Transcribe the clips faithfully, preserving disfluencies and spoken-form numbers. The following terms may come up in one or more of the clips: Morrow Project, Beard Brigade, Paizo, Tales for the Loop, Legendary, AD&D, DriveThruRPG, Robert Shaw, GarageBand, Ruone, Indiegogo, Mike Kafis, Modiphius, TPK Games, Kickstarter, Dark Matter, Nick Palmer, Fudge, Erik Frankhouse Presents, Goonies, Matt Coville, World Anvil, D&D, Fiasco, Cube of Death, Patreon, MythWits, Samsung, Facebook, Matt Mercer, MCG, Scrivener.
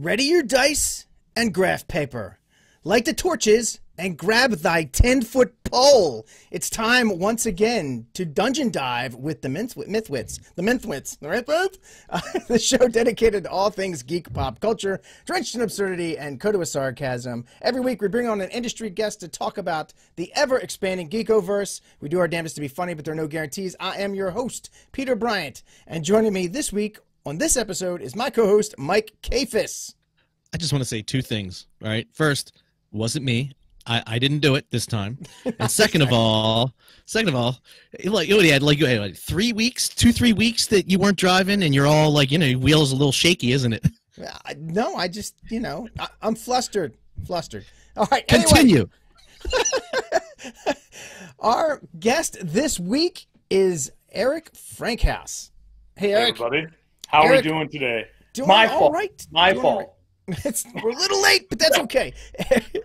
Ready your dice and graph paper. Light the torches and grab thy ten-foot pole. It's time once again to dungeon dive with the Mythwits. The Mythwits, the Mythwits? Uh, the show dedicated to all things geek pop culture, drenched in absurdity and coated with sarcasm. Every week we bring on an industry guest to talk about the ever-expanding geekoverse. We do our damnedest to be funny, but there are no guarantees. I am your host, Peter Bryant, and joining me this week on this episode is my co-host, Mike Kafis. I just want to say two things, all right? First, it wasn't me. I, I didn't do it this time. And second of all, second of all, like you had like, like three weeks, two, three weeks that you weren't driving, and you're all like, you know, your wheel's a little shaky, isn't it? I, no, I just, you know, I, I'm flustered, flustered. All right, continue. Anyway. Our guest this week is Erik Frankhouse. Hey, Erik. Hey, everybody. How Erik, are we doing today? Doing My all fault. Right. My doing fault. Right. It's, we're a little late, but that's okay.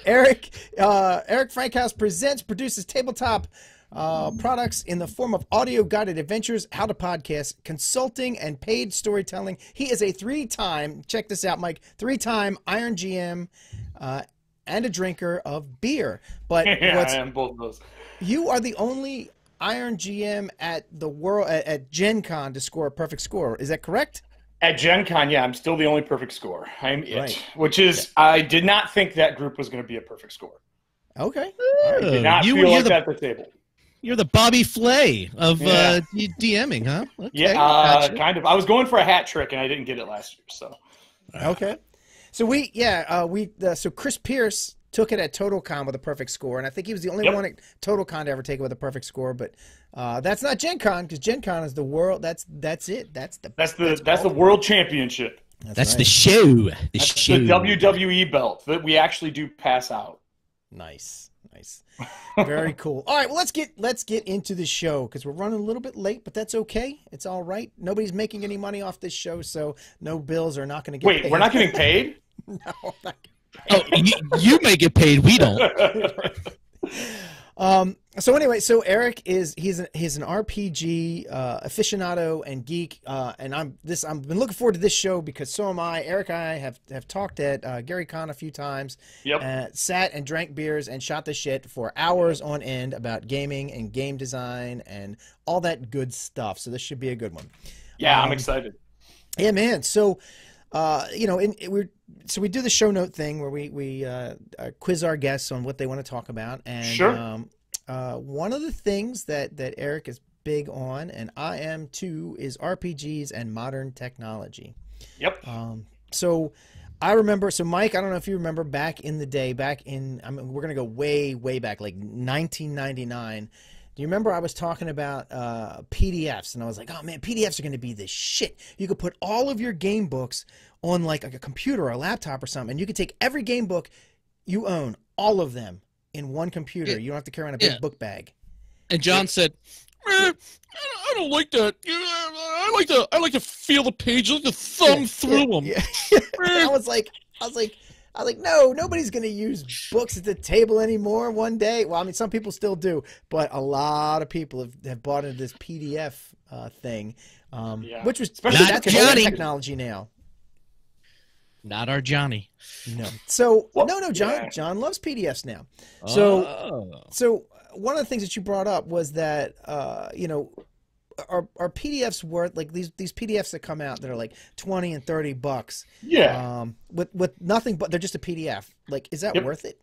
Erik, uh, Erik Frankhouse Presents produces tabletop uh, products in the form of audio-guided adventures, how-to-podcasts, consulting, and paid storytelling. He is a three-time, check this out, Mike, three-time Iron G M uh, and a drinker of beer. But yeah, what's, I am both of those. You are the only Iron G M at the world at, at Gen Con to score a perfect score. Is that correct? At Gen Con, yeah, I'm still the only perfect score. I'm it, right. Which is, yeah. I did not think that group was going to be a perfect score. Okay. I did not you, feel like the, that at the table. You're the Bobby Flay of yeah. uh, DMing, huh? Okay. Yeah, uh, gotcha. Kind of. I was going for a hat trick, and I didn't get it last year, so. Okay. So we, yeah, uh, we, uh, so Chris Pierce took it at Total Con with a perfect score, and I think he was the only yep. one at Total Con to ever take it with a perfect score, but uh, that's not Gen Con, because Gen Con is the world, that's that's it, that's the That's the that's, that's the world championship. That's, that's right. the show, the that's show. The W W E belt that we actually do pass out. Nice, nice. Very cool. All right, well, let's get, let's get into the show, because we're running a little bit late, but that's okay, it's all right. Nobody's making any money off this show, so no bills are not going to get Wait, paid. We're not getting paid? No, I'm not oh, you, you may get paid. We don't. um, so anyway, so Erik is he's a, he's an R P G uh, aficionado and geek, uh, and I'm this I'm been looking forward to this show because so am I. Erik and I have have talked at uh, Gary Con a few times. Yep. Uh, sat and drank beers and shot the shit for hours on end about gaming and game design and all that good stuff. So this should be a good one. Yeah, um, I'm excited. Yeah, man. So. Uh, you know, and we so we do the show note thing where we we uh, uh, quiz our guests on what they want to talk about, and sure. um, uh, one of the things that that Erik is big on, and I am too, is R P Gs and modern technology. Yep. Um, so I remember, so Mike, I don't know if you remember back in the day, back in I mean, we're gonna go way way back, like nineteen ninety-nine. Do you remember I was talking about uh, P D Fs, and I was like, oh, man, P D Fs are going to be the shit. You could put all of your game books on, like, like, a computer or a laptop or something, and you could take every game book you own, all of them, in one computer. Yeah. You don't have to carry around a big yeah. book bag. And John yeah. said, eh, I don't like that. I like to, I like to feel the page. I like to thumb yeah. through them. Yeah. Yeah. I was like, I was like. I was like, no, nobody's going to use books at the table anymore one day. Well, I mean, some people still do, but a lot of people have, have bought into this P D F uh, thing, um, yeah. which was especially that's Johnny. Technology now. Not our Johnny. No. So, well, no, no, John yeah. John loves P D Fs now. So, oh. so one of the things that you brought up was that, uh, you know, Are, are P D Fs worth, like, these these P D Fs that come out that are like twenty and thirty bucks? Yeah. Um, with with nothing but they're just a P D F. Like, is that yep. worth it?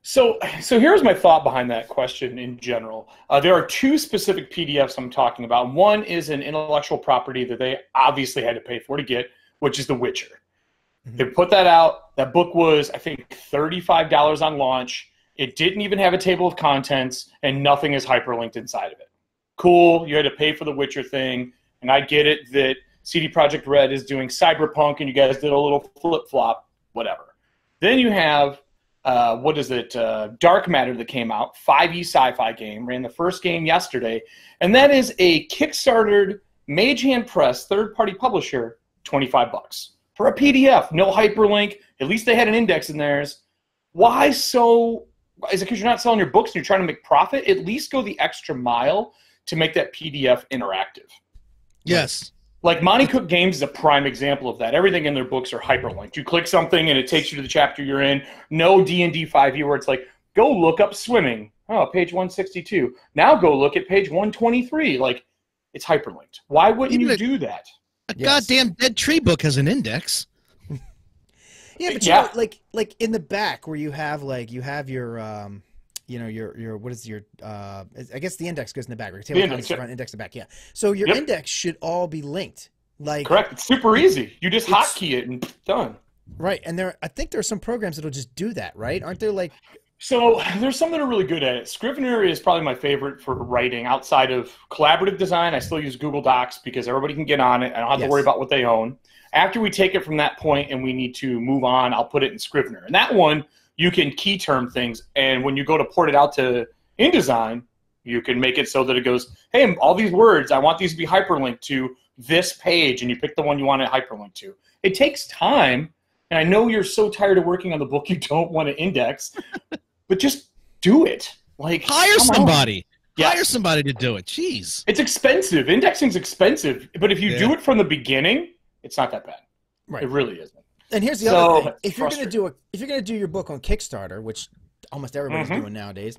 So so here's my thought behind that question in general. Uh, there are two specific P D Fs I'm talking about. One is an intellectual property that they obviously had to pay for to get, which is The Witcher. Mm-hmm. They put that out. That book was, I think, thirty-five dollars on launch. It didn't even have a table of contents, and nothing is hyperlinked inside of it. Cool, you had to pay for the Witcher thing, and I get it that C D Projekt Red is doing Cyberpunk, and you guys did a little flip-flop, whatever. Then you have, uh, what is it, uh, Dark Matter that came out, five E sci-fi game, ran the first game yesterday, and that is a Kickstarter Mage Hand Press third-party publisher, twenty-five bucks for a P D F, no hyperlink, at least they had an index in theirs. Why so, is it because you're not selling your books and you're trying to make profit? At least go the extra mile to make that P D F interactive. Yes. Like Monty Cook Games is a prime example of that. Everything in their books are hyperlinked. You click something and it takes you to the chapter you're in. No D and D five E where it's like, go look up swimming. Oh, page one sixty-two. Now go look at page one twenty-three. Like, it's hyperlinked. Why wouldn't Even you a, do that? A yes. goddamn Dead Tree book has an index. Yeah, but you yeah. know, like, like in the back where you have like you have your, um, you know, your your what is your, uh, I guess the index goes in the back. Right? Table the index, yeah. front, index in the back. Yeah. So your yep. index should all be linked. Like correct. It's super easy. You just hotkey it and done. Right, and there, I think there are some programs that'll just do that. Right? Aren't there like? So there's some that are really good at it. Scrivener is probably my favorite for writing. Outside of collaborative design, I still use Google Docs because everybody can get on it. I don't have yes. to worry about what they own. After we take it from that point and we need to move on, I'll put it in Scrivener. And that one, you can key term things. And when you go to port it out to InDesign, you can make it so that it goes, hey, all these words, I want these to be hyperlinked to this page. And you pick the one you want it hyperlinked to. It takes time. And I know you're so tired of working on the book you don't want to index, but just do it. Like hire somebody. Yeah. Hire somebody to do it. Jeez. It's expensive. Indexing's expensive. But if you yeah. do it from the beginning, it's not that bad. Right. It really isn't. And here's the so, other thing. If you're gonna do a if you're gonna do your book on Kickstarter, which almost everybody's mm-hmm. doing nowadays,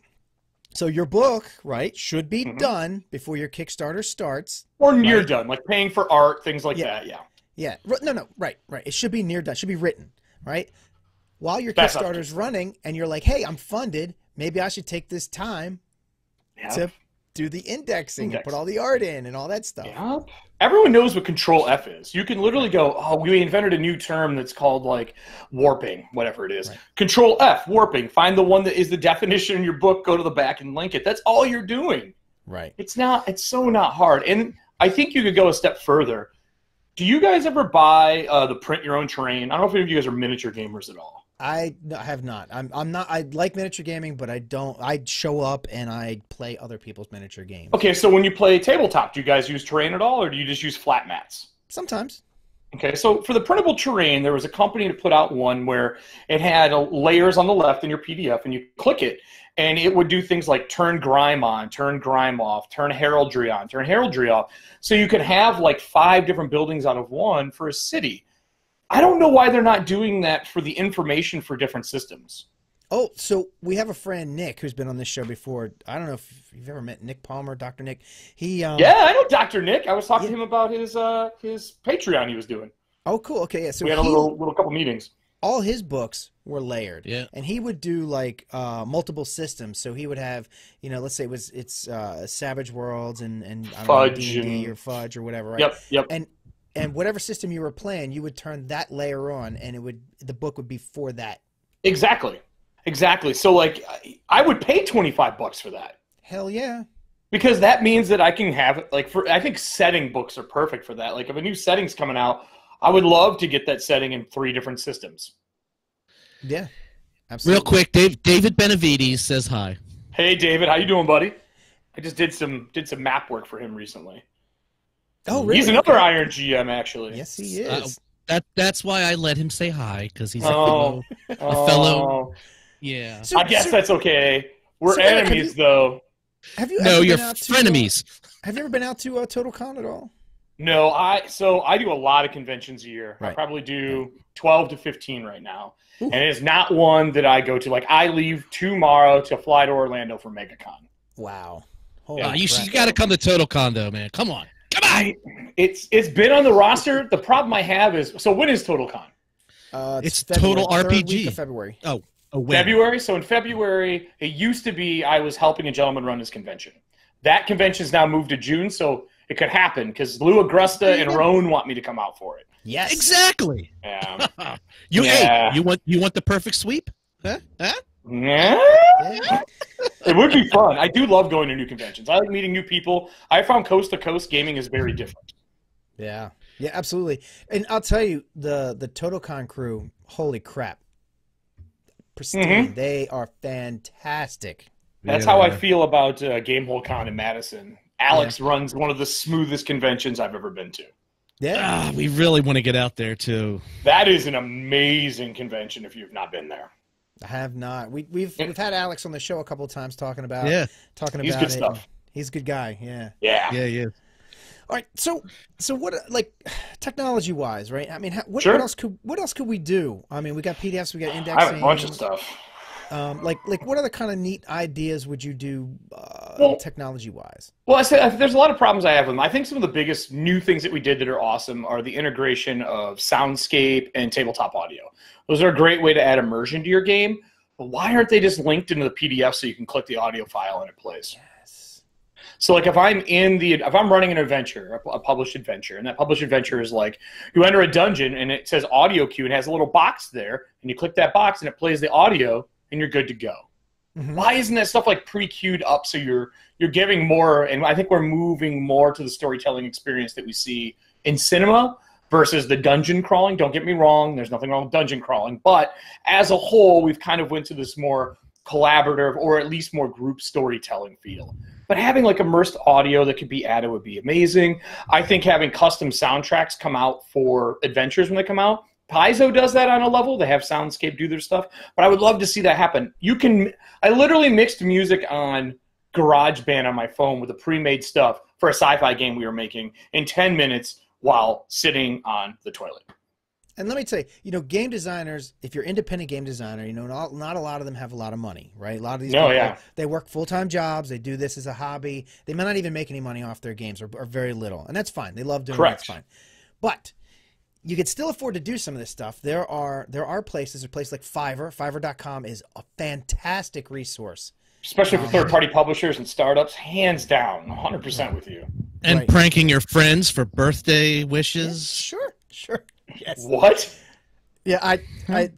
so your book, right, should be mm-hmm. done before your Kickstarter starts. Or near right? done, like paying for art, things like yeah. that, yeah. Yeah. No, no, right, right. It should be near done. It should be written, right? While your That's Kickstarter's running and you're like, hey, I'm funded. Maybe I should take this time yep. to do the indexing Index. and put all the art in and all that stuff. Yep. Everyone knows what Control F is. You can literally go, oh, we invented a new term that's called like warping, whatever it is. Right. Control F, warping. Find the one that is the definition in your book, go to the back and link it. That's all you're doing. Right. It's not, it's so not hard. And I think you could go a step further. Do you guys ever buy uh, the print your own terrain? I don't know if any of you guys are miniature gamers at all. I have not. I'm, I'm not. I like miniature gaming, but I don't. I show up and I play other people's miniature games. Okay, so when you play tabletop, do you guys use terrain at all, or do you just use flat mats? Sometimes. Okay, so for the printable terrain, there was a company that put out one where it had layers on the left in your P D F, and you click it, and it would do things like turn grime on, turn grime off, turn heraldry on, turn heraldry off. So you could have like five different buildings out of one for a city. I don't know why they're not doing that for the information for different systems. Oh, so we have a friend, Nick, who's been on this show before. I don't know if you've ever met Nick Palmer, Doctor Nick. He um, Yeah, I know Doctor Nick. I was talking yeah. to him about his uh, his Patreon he was doing. Oh, cool. Okay, yeah. So we had he, a little, little couple meetings. All his books were layered, yeah. and he would do like uh, multiple systems. So he would have, you know, let's say it was it's uh, Savage Worlds and and I don't Fudge know, D and D and... or Fudge or whatever, right? Yep, yep. And and whatever system you were playing, you would turn that layer on, and it would the book would be for that. Exactly, exactly. So like, I would pay twenty-five bucks for that. Hell yeah. Because that means that I can have like for I think setting books are perfect for that. Like if a new setting's coming out, I would love to get that setting in three different systems. Yeah, absolutely. Real quick, Dave, David Benavides says hi. Hey, David, how you doing, buddy? I just did some did some map work for him recently. Oh, really? He's another okay. Iron G M, actually. Yes, he is. Uh, that that's why I let him say hi because he's a oh, fellow. Oh. A fellow. Yeah, so, I guess so, that's okay. We're so, enemies, have you, though. Have you? No, you're frenemies. To, have you ever been out to uh, Total Con at all? No, I so I do a lot of conventions a year. Right. I probably do twelve to fifteen right now. Ooh. And it's not one that I go to. Like, I leave tomorrow to fly to Orlando for MegaCon. Wow. Holy yeah, you you got to come to Total Con, though, man. Come on. Come on. It's, it's been on the roster. The problem I have is, so when is Total Con? Uh, it's it's Total R P G. February. Oh, oh February. So in February, it used to be I was helping a gentleman run his convention. That convention's now moved to June, so... It could happen because Lou Agrusta and Ruone want me to come out for it. Yes, exactly. Yeah. you yeah. Hey, you want you want the perfect sweep? Huh? Huh? Yeah. Yeah. It would be fun. I do love going to new conventions. I like meeting new people. I found coast to coast gaming is very different. Yeah. Yeah, absolutely. And I'll tell you, the the TotalCon crew, holy crap, pristine. Mm-hmm. They are fantastic. That's yeah. how I feel about uh, Gamehole Con in Madison. Alex yeah. runs one of the smoothest conventions I've ever been to. Yeah, oh, we really want to get out there too. That is an amazing convention if you've not been there. I have not. We, we've yeah. we've had Alex on the show a couple of times talking about yeah. talking about He's good it. stuff. He's a good guy. Yeah. Yeah. Yeah. Yeah. All right, so so what, like, technology wise, right? I mean, how, what, sure. what else could what else could we do? I mean, we got P D Fs, we got indexing. I have a bunch of stuff. Um, like like what other kind of neat ideas would you do uh, well, technology wise? Well, I said there's a lot of problems I have with them. I think some of the biggest new things that we did that are awesome are the integration of Soundscape and tabletop audio. Those are a great way to add immersion to your game. But why aren't they just linked into the P D F so you can click the audio file and it plays? Yes. So like if I'm in the if I'm running an adventure, a published adventure, and that published adventure is like you enter a dungeon and it says audio cue and has a little box there, and you click that box and it plays the audio and you're good to go. Mm-hmm. Why isn't that stuff like pre-queued up so you're you're giving more, and I think we're moving more to the storytelling experience that we see in cinema versus the dungeon crawling. Don't get me wrong, there's nothing wrong with dungeon crawling, but as a whole, we've kind of went to this more collaborative or at least more group storytelling feel. But having like immersed audio that could be added would be amazing. I think having custom soundtracks come out for adventures when they come out. Paizo does that on a level. They have Soundscape do their stuff, but I would love to see that happen. You can, I literally mixed music on GarageBand on my phone with the pre-made stuff for a sci-fi game we were making in ten minutes. While sitting on the toilet. And let me tell you, you know, game designers, if you're independent game designer, you know, not, not a lot of them have a lot of money, right? A lot of these no, people, yeah. they work full-time jobs, they do this as a hobby, they may not even make any money off their games or, or very little, and that's fine. They love doing Correct. It, that's fine. But you can still afford to do some of this stuff. There are, there are places, a place like Fiverr, Fiverr dot com is a fantastic resource. Especially for third-party publishers and startups, hands down, one hundred percent with you. And right. pranking your friends for birthday wishes. Yeah, sure, sure. Yes. What? Yeah, I, I,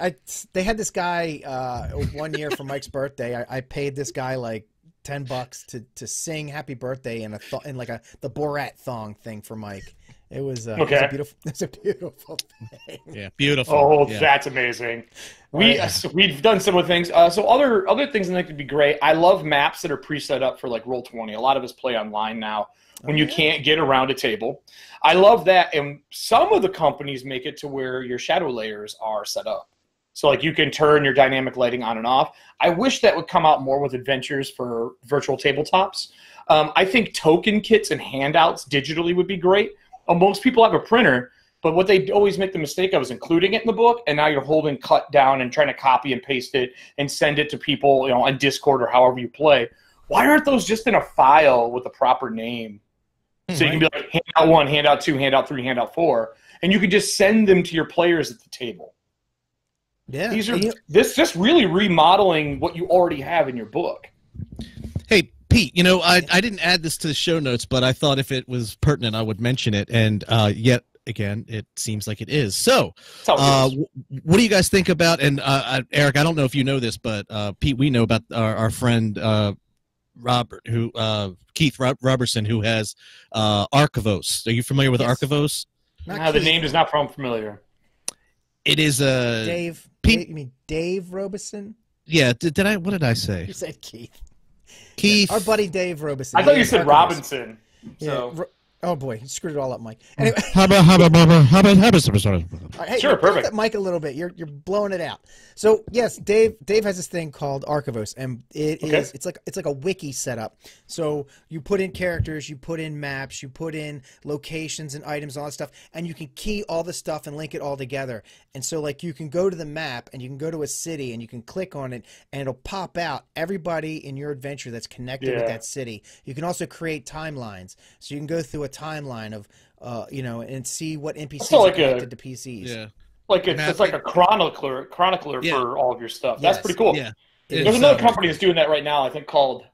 I, they had this guy uh, one year for Mike's birthday. I, I paid this guy like ten bucks to to sing "Happy Birthday" in a th in like a the Borat thong thing for Mike. It was, uh, okay. it was a beautiful. It's a beautiful thing. Yeah, beautiful. Oh, yeah. That's amazing. We uh, so we've done similar things. Uh, so other other things I think would be great. I love maps that are pre-set up for like Roll twenty. A lot of us play online now when oh, you yeah. can't get around a table. I love that, and some of the companies make it to where your shadow layers are set up. So like you can turn your dynamic lighting on and off. I wish that would come out more with adventures for virtual tabletops. Um, I think token kits and handouts digitally would be great. Well, most people have a printer, but what they always make the mistake of is including it in the book, and now you're holding cut down and trying to copy and paste it and send it to people, you know, on Discord or however you play. Why aren't those just in a file with the proper name? Mm-hmm. So you can be like, hand out one, hand out two, hand out three, hand out four, and you can just send them to your players at the table. Yeah, these are yeah. this just really remodeling what you already have in your book. Hey, Pete, you know, I, I didn't add this to the show notes, but I thought if it was pertinent, I would mention it. And uh, yet again, it seems like it is. So uh, what do you guys think about? And uh, I, Eric, I don't know if you know this, but uh, Pete, we know about our, our friend uh, Robert, who uh, Keith Rob Robertson, who has uh, Archivos. Are you familiar with yes. Archivos? No, the name does not sound familiar. It is a uh, Dave. Pete, you mean Dave Robison? Yeah. Did, did I? What did I say? You said Keith. Keith. Our buddy Dave Robison. I thought you said Robinson. So. Yeah. Oh, boy. He screwed it all up, Mike. Anyway. Hubba, hubba, hubba, hubba, hubba. Hey, sure, perfect. That Mike a little bit. You're, you're blowing it out. So, yes, Dave Dave has this thing called Archivos, and it okay. is, it's, like, it's like a wiki setup. So you put in characters, you put in maps, you put in locations and items, all that stuff, and you can key all the stuff and link it all together. And so, like, you can go to the map, and you can go to a city, and you can click on it, and it'll pop out everybody in your adventure that's connected yeah. with that city. You can also create timelines. So you can go through a timeline of uh you know and see what N P Cs like are connected a, to P Cs. Yeah. Like it's, it's like a chronicler chronicler yeah. for all of your stuff. That's yes. pretty cool. Yeah. There's is, another uh, company that's doing that right now, I think called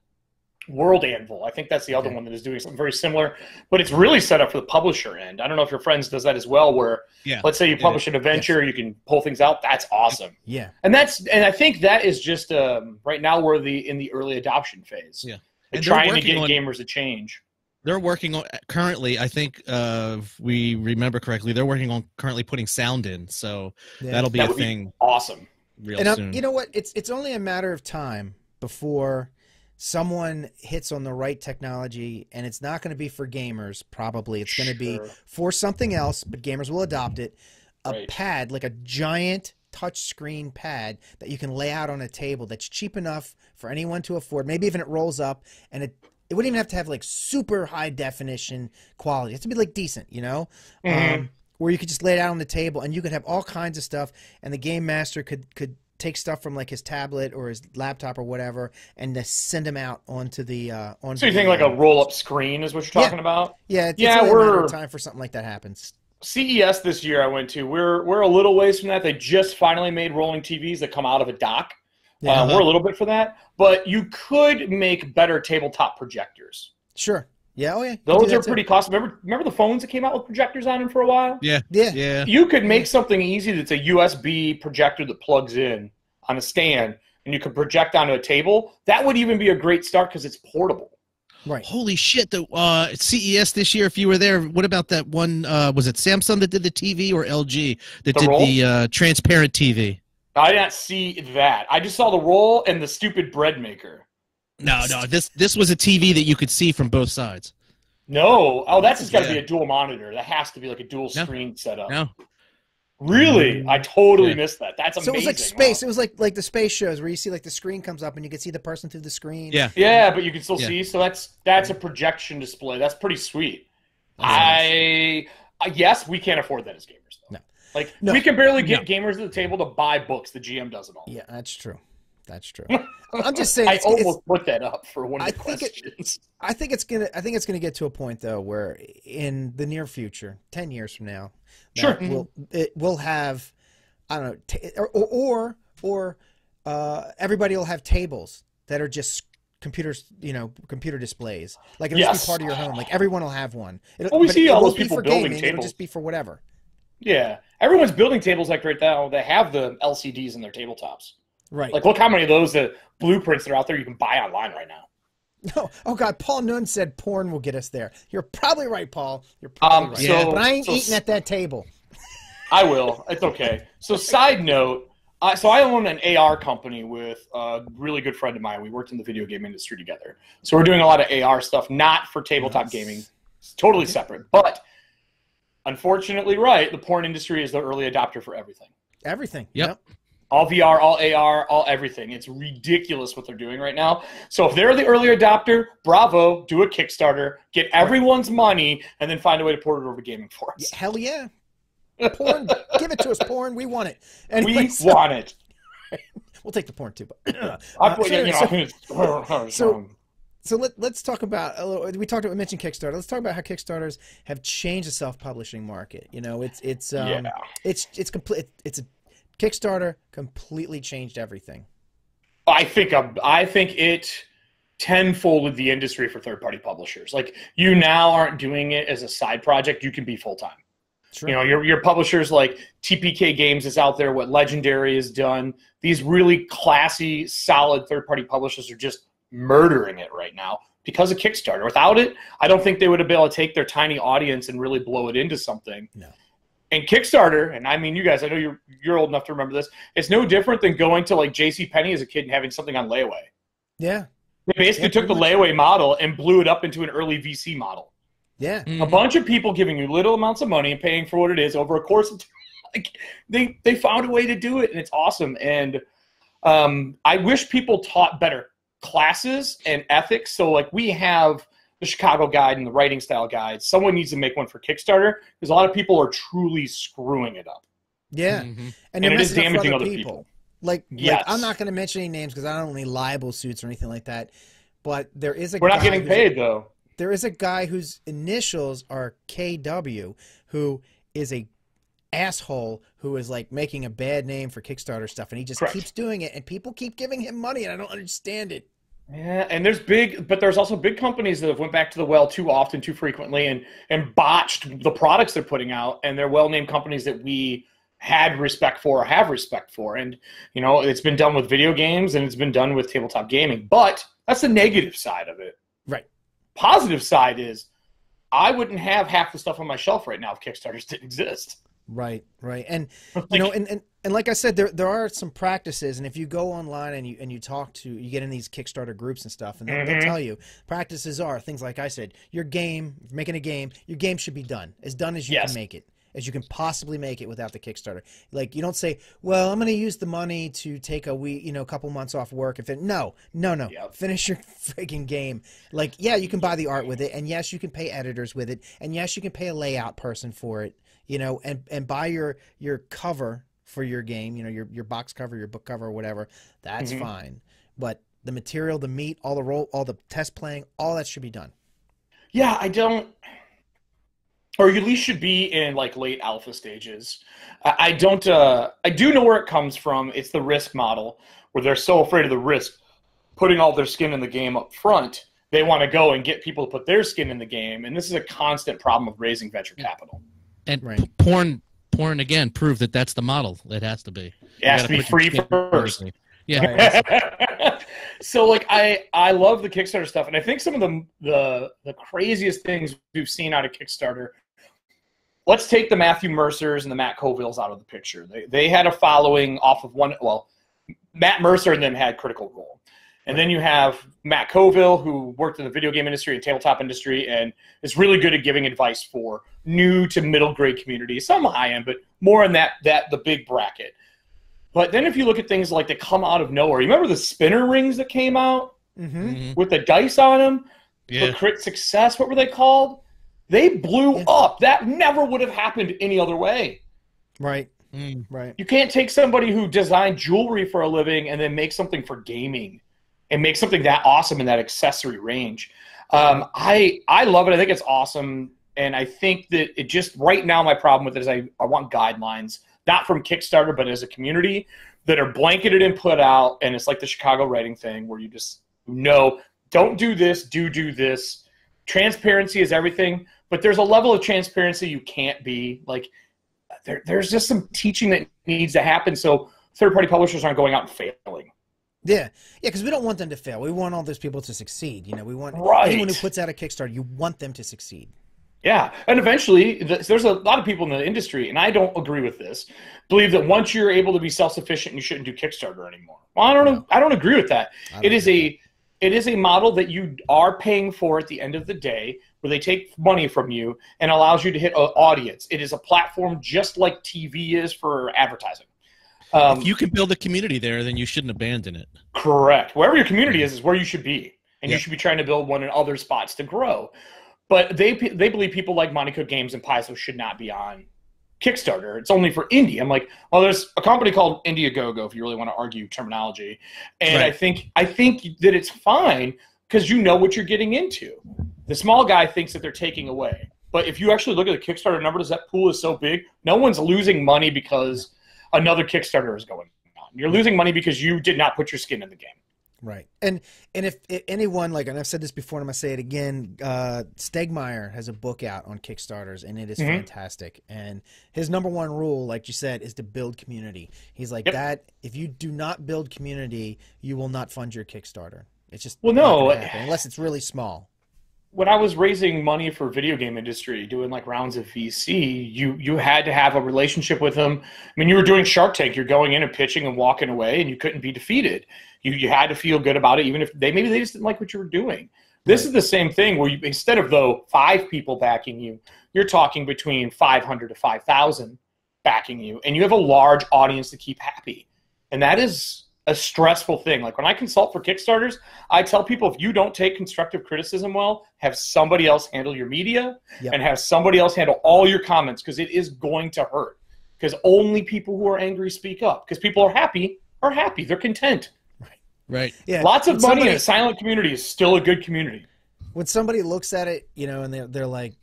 World Anvil. I think that's the other yeah. one that is doing something very similar. But it's really set up for the publisher end. I don't know if your friends does that as well, where yeah. let's say you publish an adventure, yes. you can pull things out. That's awesome. Yeah. And that's and I think that is just um right now we're the in the early adoption phase. Yeah. And trying to get on... gamers to change. They're working on currently, I think, uh, if we remember correctly, they're working on currently putting sound in. So yeah. that'll be that a thing. Be awesome. Real and soon. You know what? It's, it's only a matter of time before someone hits on the right technology, and it's not going to be for gamers. Probably it's going to sure. be for something else, but gamers will adopt it. A right. pad, like a giant touch screen pad that you can lay out on a table that's cheap enough for anyone to afford. Maybe even it rolls up and it It wouldn't even have to have like super high definition quality. It has to be like decent, you know, mm-hmm. um, where you could just lay it out on the table and you could have all kinds of stuff. And the game master could could take stuff from like his tablet or his laptop or whatever, and just send them out onto the. Uh, onto so you the, think like uh, a roll up screen is what you're talking yeah. about? Yeah, it's, yeah, it's really we're a matter of time for something like that happens. C E S this year I went to. We're we're a little ways from that. They just finally made rolling T Vs that come out of a dock. Yeah, um, we're a little bit for that, but you could make better tabletop projectors. Sure. Yeah. Oh yeah. Those are pretty costly. Remember, remember the phones that came out with projectors on them for a while? Yeah. Yeah. Yeah. You could make something easy that's a U S B projector that plugs in on a stand, and you can project onto a table. That would even be a great start because it's portable. Right. Holy shit! The uh, C E S this year, if you were there, what about that one? Uh, was it Samsung that did the T V or L G that the did roll? the uh, transparent T V? I did not see that. I just saw the roll and the stupid bread maker. No, no. This this was a T V that you could see from both sides. No. Oh, that's just got to yeah. be a dual monitor. That has to be like a dual no. screen setup. No. Really? I totally yeah. missed that. That's amazing. So it was like space. Wow. It was like like the space shows where you see like the screen comes up and you can see the person through the screen. Yeah. Yeah, but you can still yeah. see. So that's that's a projection display. That's pretty sweet. That's I nice. uh, yes, we can't afford that as gamers though. No. Like no, we can barely get no. gamers at the table to buy books. The G M does it all. Yeah, that's true. That's true. I'm just saying. I almost looked that up for one of the questions. I think it's gonna. I think it's gonna get to a point though where in the near future, ten years from now, sure, we'll it, we'll have, I don't know, t or or or uh, everybody will have tables that are just computers, you know, computer displays. Like it'll yes. just be part of your home. Like everyone will have one. It'll, well, we see it, all it those people building gaming. tables. It'll just be for whatever. Yeah, everyone's building tables like right now that have the L C Ds in their tabletops. Right. Like, look how many of those uh, blueprints that are out there you can buy online right now. No, oh God, Paul Nunn said porn will get us there. You're probably right, Paul. You're probably um, right. So, yeah, but I ain't so, eating at that table. I will. It's okay. So, side note, I, so I own an A R company with a really good friend of mine. We worked in the video game industry together, so we're doing a lot of A R stuff, not for tabletop nice. gaming. It's totally separate, but. Unfortunately, right, the porn industry is the early adopter for everything. Everything. Yep. All V R, all A R, all everything. It's ridiculous what they're doing right now. So if they're the early adopter, bravo, do a Kickstarter, get everyone's money, and then find a way to port it over to gaming for us. Yeah, hell yeah. Porn, give it to us, porn. We want it. Anyway, we so, want it. We'll take the porn too. But, uh, uh, so, you know, so, so, So let, let's talk about a little, we talked about, we mentioned Kickstarter. Let's talk about how Kickstarters have changed the self-publishing market. You know, it's it's um, yeah. it's it's complete. It's a Kickstarter completely changed everything. I think a, I think it tenfolded the industry for third-party publishers. Like you now aren't doing it as a side project. You can be full-time. True. You know, your your publishers like T P K Games is out there. What Legendary has done. These really classy, solid third-party publishers are just murdering it right now because of Kickstarter. Without it, I don't think they would have been able to take their tiny audience and really blow it into something. No. And Kickstarter, and I mean you guys, I know you're you're old enough to remember this, it's no different than going to like J C Penney as a kid and having something on layaway. Yeah. They basically yeah, took the layaway model and blew it up into an early V C model. Yeah. Mm-hmm. A bunch of people giving you little amounts of money and paying for what it is over a course of time. Like they they found a way to do it and it's awesome. And um I wish people taught better classes and ethics. So like we have the Chicago guide and the writing style guide. Someone needs to make one for Kickstarter because a lot of people are truly screwing it up. Yeah. Mm-hmm. And, and it is damaging other, other people. people. Like, yes. like I'm not going to mention any names because I don't own any libel suits or anything like that, but there is a We're guy not getting paid though. There is a guy whose initials are K W who is a asshole who is like making a bad name for Kickstarter stuff and he just Correct. keeps doing it and people keep giving him money and I don't understand it. Yeah, and there's big but there's also big companies that have went back to the well too often, too frequently and and botched the products they're putting out, and they're well-named companies that we had respect for or have respect for. And you know, it's been done with video games and it's been done with tabletop gaming, but that's the negative side of it. Right. Positive side is I wouldn't have half the stuff on my shelf right now if Kickstarters didn't exist. Right, right. And, you know, and, and, and like I said, there, there are some practices. And if you go online and you, and you talk to, you get in these Kickstarter groups and stuff, and they'll, mm-hmm. they'll tell you practices are things like I said, your game, making a game, your game should be done as done as you yes. can make it. as you can possibly make it without the Kickstarter. Like, you don't say, well, I'm going to use the money to take a week, you know, a couple months off work. If it, no, no, no. Yep. Finish your freaking game. Like, yeah, you can buy the art with it. And yes, you can pay editors with it. And yes, you can pay a layout person for it, you know, and, and buy your, your cover for your game, you know, your, your box cover, your book cover, or whatever. That's mm-hmm. fine. But the material, the meat, all the role, all the test playing, all that should be done. Yeah, I don't... Or you at least should be in like late alpha stages. I, I don't. Uh, I do know where it comes from. It's the risk model, where they're so afraid of the risk, putting all their skin in the game up front. They want to go and get people to put their skin in the game, and this is a constant problem of raising venture capital. And right. porn, porn again, proved that that's the model. It has to be. It has to be free first. Yeah. So like I, I love the Kickstarter stuff, and I think some of the the the craziest things we've seen out of Kickstarter. Let's take the Matthew Mercers and the Matt Covilles out of the picture. They, they had a following off of one – well, Matt Mercer and them had Critical Role. And then you have Matt Coville, who worked in the video game industry and tabletop industry and is really good at giving advice for new to middle grade communities, some high-end, but more in that, that the big bracket. But then if you look at things like that come out of nowhere, you remember the spinner rings that came out mm-hmm. with the dice on them? Yeah. For crit success, what were they called? They blew yeah. up. That never would have happened any other way. Right. Mm, right. You can't take somebody who designed jewelry for a living and then make something for gaming and make something that awesome in that accessory range. Um, I I love it. I think it's awesome. And I think that it just right now my problem with it is I, I want guidelines, not from Kickstarter, but as a community, that are blanketed and put out. And it's like the Chicago writing thing where you just know, don't do this, do do this. Transparency is everything. But there's a level of transparency you can't be. Like, there, there's just some teaching that needs to happen so third-party publishers aren't going out and failing. Yeah, yeah, because we don't want them to fail. We want all those people to succeed. You know, we want right. anyone who puts out a Kickstarter, you want them to succeed. Yeah, and eventually, there's a lot of people in the industry, and I don't agree with this, believe that once you're able to be self-sufficient, you shouldn't do Kickstarter anymore. Well, I don't, no. I don't agree with that. It is a... It is a model that you are paying for at the end of the day where they take money from you and allows you to hit an audience. It is a platform just like T V is for advertising. Um, if you can build a community there, then you shouldn't abandon it. Correct. Wherever your community is is where you should be, and yep. you should be trying to build one in other spots to grow. But they they believe people like Monty Cook Games and Paizo should not be on Kickstarter. It's only for indie. I'm like, well, there's a company called Indiegogo if you really want to argue terminology. And right. I think I think that it's fine because you know what you're getting into. The small guy thinks that they're taking away. But if you actually look at the Kickstarter numbers, that pool is so big, no one's losing money because another Kickstarter is going on. You're losing money because you did not put your skin in the game. Right. And and if, if anyone, like, and I've said this before and I'm going to say it again, uh, Stegmaier has a book out on Kickstarters, and it is mm-hmm. fantastic. And his number one rule, like you said, is to build community. He's like, yep. that. if you do not build community, you will not fund your Kickstarter. It's just well, no, unless it's really small. When I was raising money for video game industry, doing like rounds of V C, you you had to have a relationship with them. I mean, you were doing Shark Tank. You're going in and pitching and walking away, and you couldn't be defeated. You you had to feel good about it, even if they maybe they just didn't like what you were doing. This right. is the same thing where you, instead of though five people backing you, you're talking between five hundred to five thousand backing you, and you have a large audience to keep happy, and that is a stressful thing. Like when I consult for Kickstarters, I tell people if you don't take constructive criticism well, have somebody else handle your media yep. and have somebody else handle all your comments because it is going to hurt. Because only people who are angry speak up. Because people are happy are happy. They're content. Right. Right. Yeah. Lots of money in a silent community is still a good community. When somebody looks at it, you know, and they're, they're like,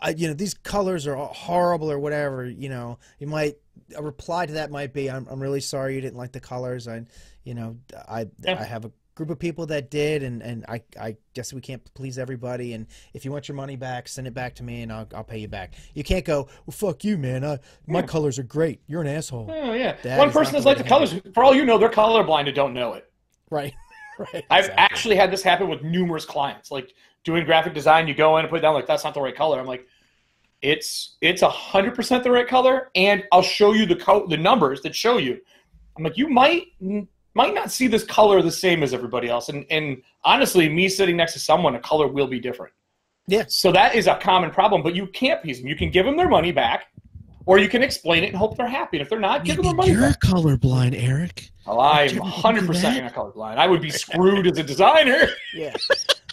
I, you know, these colors are horrible or whatever, you know, you might, a reply to that might be, I'm, I'm really sorry you didn't like the colors. I, you know, I, yeah. I have a group of people that did, and, and I, I guess we can't please everybody. And if you want your money back, send it back to me and I'll, I'll pay you back. You can't go, well, fuck you, man. I, my yeah. colors are great. You're an asshole. Oh yeah. That One person is like the colors. For all you know, they're colorblind and don't know it. Right. Right. I've exactly. actually had this happen with numerous clients, like doing graphic design. You go in and put it down like, that's not the right color. I'm like, It's it's one hundred percent the right color, and I'll show you the co the numbers that show you. I'm like, you might might not see this color the same as everybody else, and and honestly, me sitting next to someone, a color will be different. Yeah. So that is a common problem, but you can't please them. You can give them their money back, Or you can explain it and hope they're happy. And if they're not, give them their money back. You're colorblind, Eric. Well, I'm one hundred percent not colorblind. I would be screwed as a designer. Yeah,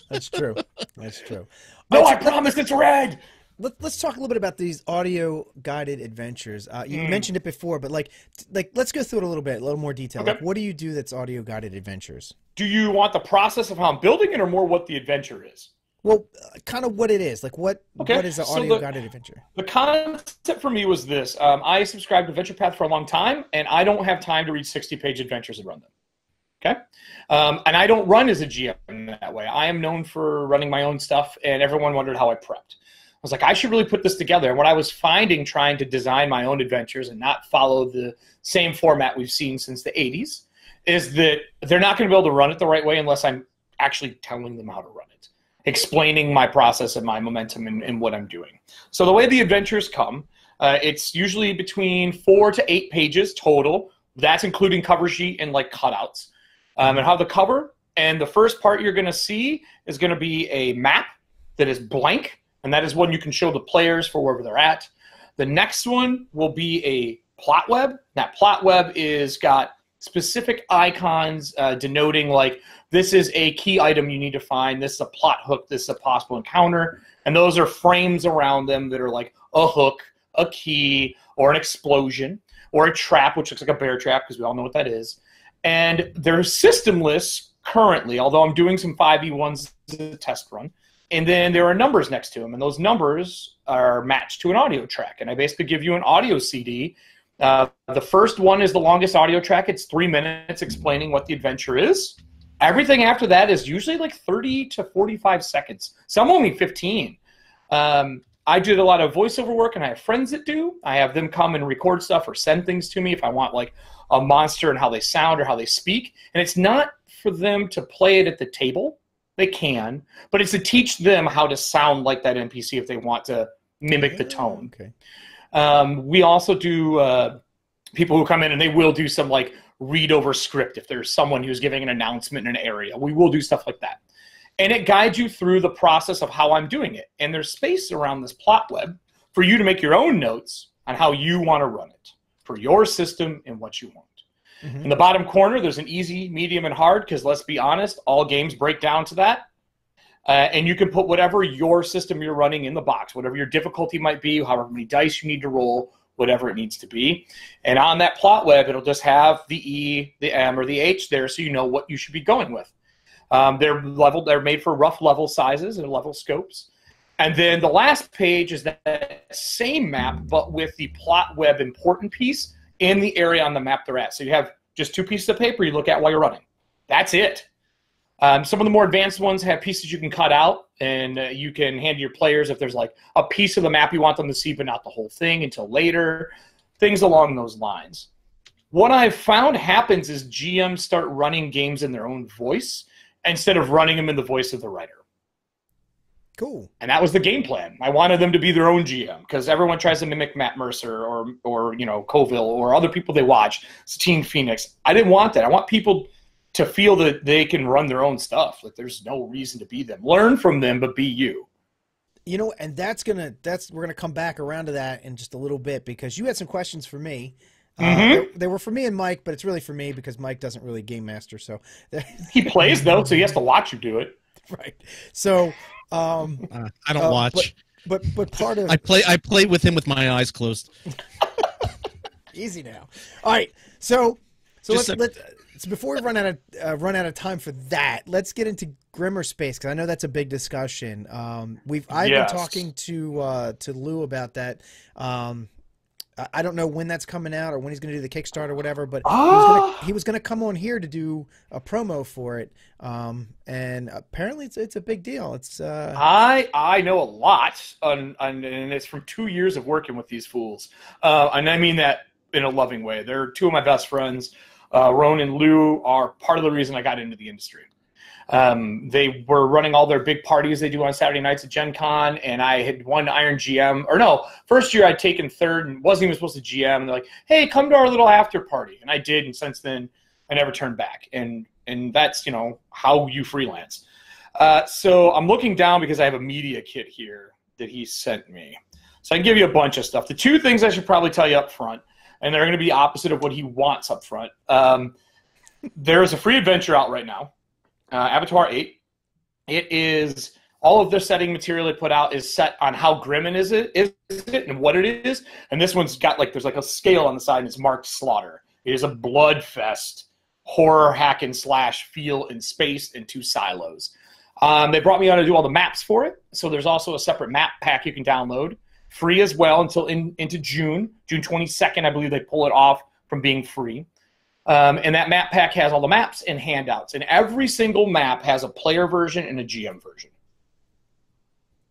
that's true. That's true. No, I promise it's red. Let, let's talk a little bit about these audio-guided adventures. Uh, you mm. mentioned it before, but like, like, let's go through it a little bit, a little more detail. Okay. Like, what do you do that's audio-guided adventures? Do you want the process of how I'm building it or more what the adventure is? Well, uh, kind of what it is. Like, what, okay. what is an audio-guided so adventure? The concept for me was this. Um, I subscribed to Adventure Path for a long time, and I don't have time to read sixty-page adventures and run them. Okay? Um, and I don't run as a G M in that way. I am known for running my own stuff, and everyone wondered how I prepped. I was like, I should really put this together. And what I was finding trying to design my own adventures and not follow the same format we've seen since the eighties is that they're not going to be able to run it the right way unless I'm actually telling them how to run it, explaining my process and my momentum and, and what I'm doing. So the way the adventures come, uh, it's usually between four to eight pages total. That's including cover sheet and like cutouts. Um, and how the cover and the first part you're going to see is going to be a map that is blank. And that is one you can show the players for wherever they're at. The next one will be a plot web. That plot web is got specific icons uh, denoting, like, this is a key item you need to find, this is a plot hook, this is a possible encounter. And those are frames around them that are like a hook, a key, or an explosion, or a trap, which looks like a bear trap, because we all know what that is. And they're systemless currently, although I'm doing some five E ones as a test run. And then there are numbers next to them, and those numbers are matched to an audio track. And I basically give you an audio C D. Uh, the first one is the longest audio track. It's three minutes explaining what the adventure is. Everything after that is usually like thirty to forty-five seconds, some only fifteen. Um, I did a lot of voiceover work, and I have friends that do. I have them come and record stuff or send things to me if I want, like, a monster and how they sound or how they speak. And it's not for them to play it at the table. They can, but it's to teach them how to sound like that N P C if they want to mimic the tone. Okay. Um, we also do uh, people who come in and they will do some like read over script if there's someone who's giving an announcement in an area. We will do stuff like that. And it guides you through the process of how I'm doing it. And there's space around this plot web for you to make your own notes on how you want to run it for your system and what you want. Mm-hmm. In the bottom corner, there's an easy, medium, and hard, because let's be honest, all games break down to that. Uh, and you can put whatever your system you're running in the box, whatever your difficulty might be, however many dice you need to roll, whatever it needs to be. And on that plot web, it'll just have the E, the M, or the H there so you know what you should be going with. Um, they're leveled, they're made for rough level sizes and level scopes. And then the last page is that same map, but with the plot web important piece in the area on the map they're at. So you have just two pieces of paper you look at while you're running. That's it. Um, some of the more advanced ones have pieces you can cut out, and uh, you can hand to your players if there's like a piece of the map you want them to see, but not the whole thing until later, things along those lines. What I've found happens is G Ms start running games in their own voice instead of running them in the voice of the writer. Cool. And that was the game plan. I wanted them to be their own G M, because everyone tries to mimic Matt Mercer or, or you know, Colville or other people they watch, Satine Phoenix. I didn't want that. I want people to feel that they can run their own stuff. Like, there's no reason to be them. Learn from them, but be you. You know, and that's gonna that's we're gonna come back around to that in just a little bit, because you had some questions for me. Mm-hmm. Uh, they, they were for me and Mike, but it's really for me because Mike doesn't really game master. So he plays though, so he has to watch you do it. Right. So. Um, uh, I don't uh, watch, but, but but part of I play I play with him with my eyes closed. Easy now. All right, so so let's, a... let's so before we run out of uh, run out of time for that, let's get into Grimmer Space, because I know that's a big discussion. Um, we've I've yes. been talking to uh, to Lou about that. Um, I don't know when that's coming out or when he's going to do the Kickstarter or whatever, but oh. he was going to come on here to do a promo for it. Um, and apparently it's, it's a big deal. It's, uh, I, I know a lot on, on, and it's from two years of working with these fools. Uh, and I mean that in a loving way. They're two of my best friends. Uh, Ruone and Lou are part of the reason I got into the industry. Um, they were running all their big parties they do on Saturday nights at Gen Con, and I had won Iron G M, or no, first year I'd taken third and wasn't even supposed to G M, and they're like, hey, come to our little after party, and I did, and since then, I never turned back, and and that's, you know, how you freelance. Uh, so I'm looking down because I have a media kit here that he sent me. So I can give you a bunch of stuff. The two things I should probably tell you up front, and they're going to be opposite of what he wants up front. Um, there is a free adventure out right now, uh, Avatar eight. It is all of their setting material they put out is set on how grim it is, it is it and what it is. And this one's got like there's like a scale on the side and it's marked slaughter. It is a blood fest, horror hack and slash feel in space in two silos. Um, they brought me on to do all the maps for it. So there's also a separate map pack you can download. Free as well until in, into June. June twenty-second, I believe they pull it off from being free. Um, and that map pack has all the maps and handouts. And every single map has a player version and a G M version.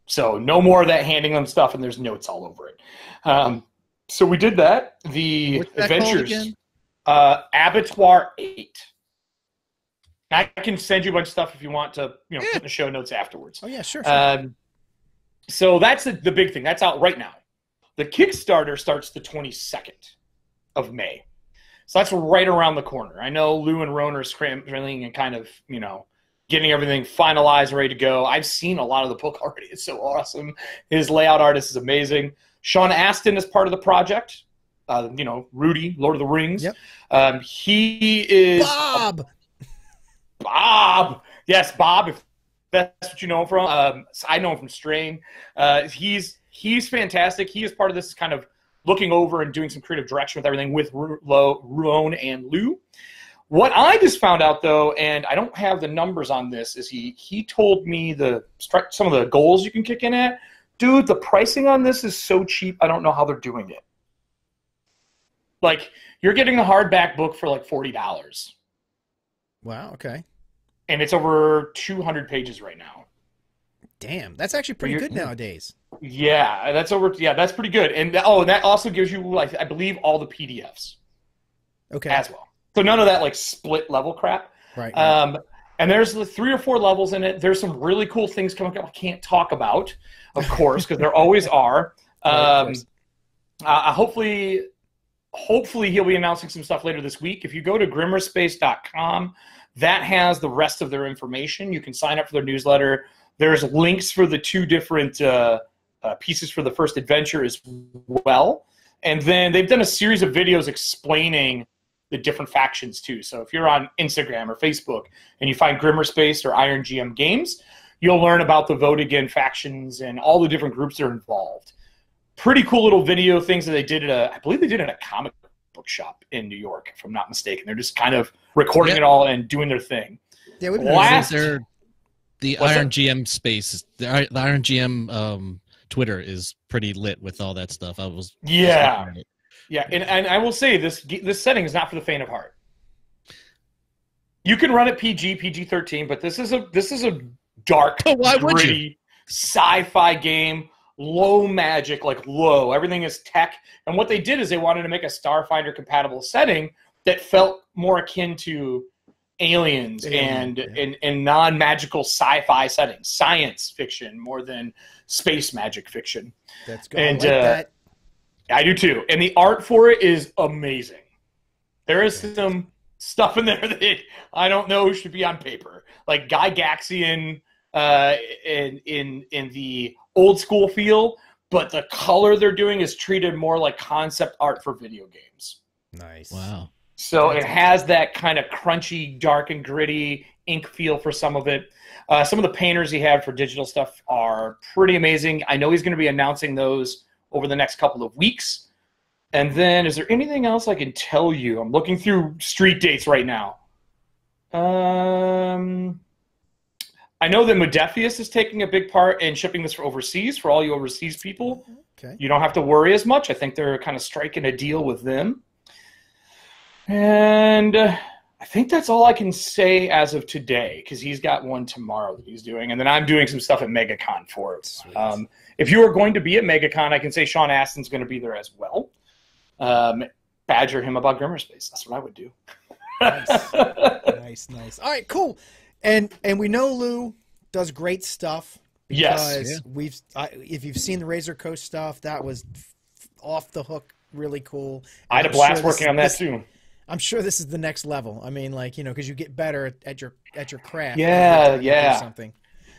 So no more of that handing them stuff and there's notes all over it. Um, so we did that. The What's that adventures. Called again? Uh, Abattoir eight. I can send you a bunch of stuff if you want to, you know, yeah. put in the show notes afterwards. Oh, yeah, sure. sure. Um, so that's the, the big thing. That's out right now. The Kickstarter starts the twenty-second of May. So that's right around the corner. I know Lou and Ruone are scrambling and kind of, you know, getting everything finalized, ready to go. I've seen a lot of the book already. It's so awesome. His layout artist is amazing. Sean Astin is part of the project. Uh, you know, Rudy, Lord of the Rings. Yep. Um, he is... Bob! Bob, yes, Bob. If that's what you know him from, um, I know him from Strain. Uh, he's he's fantastic. He is part of this kind of looking over and doing some creative direction with everything with Ru- Lo, Ruone and Lou. What I just found out though, and I don't have the numbers on this, is he he told me the some of the goals you can kick in at. Dude, the pricing on this is so cheap. I don't know how they're doing it. Like you're getting the hardback book for like forty dollars. Wow, okay. And it's over two hundred pages right now. Damn, that's actually pretty good nowadays. Yeah, that's over yeah, that's pretty good. And oh, and that also gives you like I believe all the P D Fs. Okay. As well. So none of that like split level crap. Right. Um right. And there's the three or four levels in it. There's some really cool things coming up I can't talk about, of course, because there always are. Um uh, hopefully Hopefully, he'll be announcing some stuff later this week. If you go to grimmer space dot com, that has the rest of their information. You can sign up for their newsletter. There's links for the two different uh, uh, pieces for the first adventure as well. And then they've done a series of videos explaining the different factions, too. So if you're on Instagram or Facebook and you find Grimmer Space or Iron G M Games, you'll learn about the Vote Again factions and all the different groups that are involved. Pretty cool little video things that they did at a, I believe they did at a comic book shop in New York, if I'm not mistaken. They're just kind of recording yep. it all and doing their thing. Yeah, we've been Last, there, the Iron that? G M space, the, the Iron G M um, Twitter is pretty lit with all that stuff. I was yeah, I was yeah, and and I will say this this setting is not for the faint of heart. You can run it P G, P G thirteen, but this is a this is a dark, oh, why would gritty you? sci-fi game. Low magic, like low. Everything is tech. And what they did is they wanted to make a Starfinder compatible setting that felt more akin to aliens and, yeah. and, and non-magical sci-fi settings. Science fiction more than space magic fiction. That's good. And, I like uh, that. I do too. And the art for it is amazing. There is some stuff in there that I don't know should be on paper. Like Guy Gaxian uh, in, in, in the... old school feel, but the color they're doing is treated more like concept art for video games. Nice. Wow. So That's it has awesome. that kind of crunchy, dark and gritty ink feel for some of it. Uh, some of the painters he had for digital stuff are pretty amazing. I know he's going to be announcing those over the next couple of weeks. And then is there anything else I can tell you? I'm looking through street dates right now. Um... I know that Modiphius is taking a big part in shipping this for overseas, for all you overseas people. Okay. You don't have to worry as much. I think they're kind of striking a deal with them. And uh, I think that's all I can say as of today, because he's got one tomorrow that he's doing. And then I'm doing some stuff at MegaCon for it. Um, if you are going to be at MegaCon, I can say Sean Astin's going to be there as well. Um, badger him about Grimmer Space. That's what I would do. Nice. nice, nice. All right, cool. And and we know Lou does great stuff. Yes, yeah. we've I, if you've seen the Razor Coast stuff, that was off the hook, really cool. And I had I'm a blast sure working this, on that this, too. I'm sure this is the next level. I mean, like you know, because you get better at, at your at your craft. Yeah, yeah. Or something.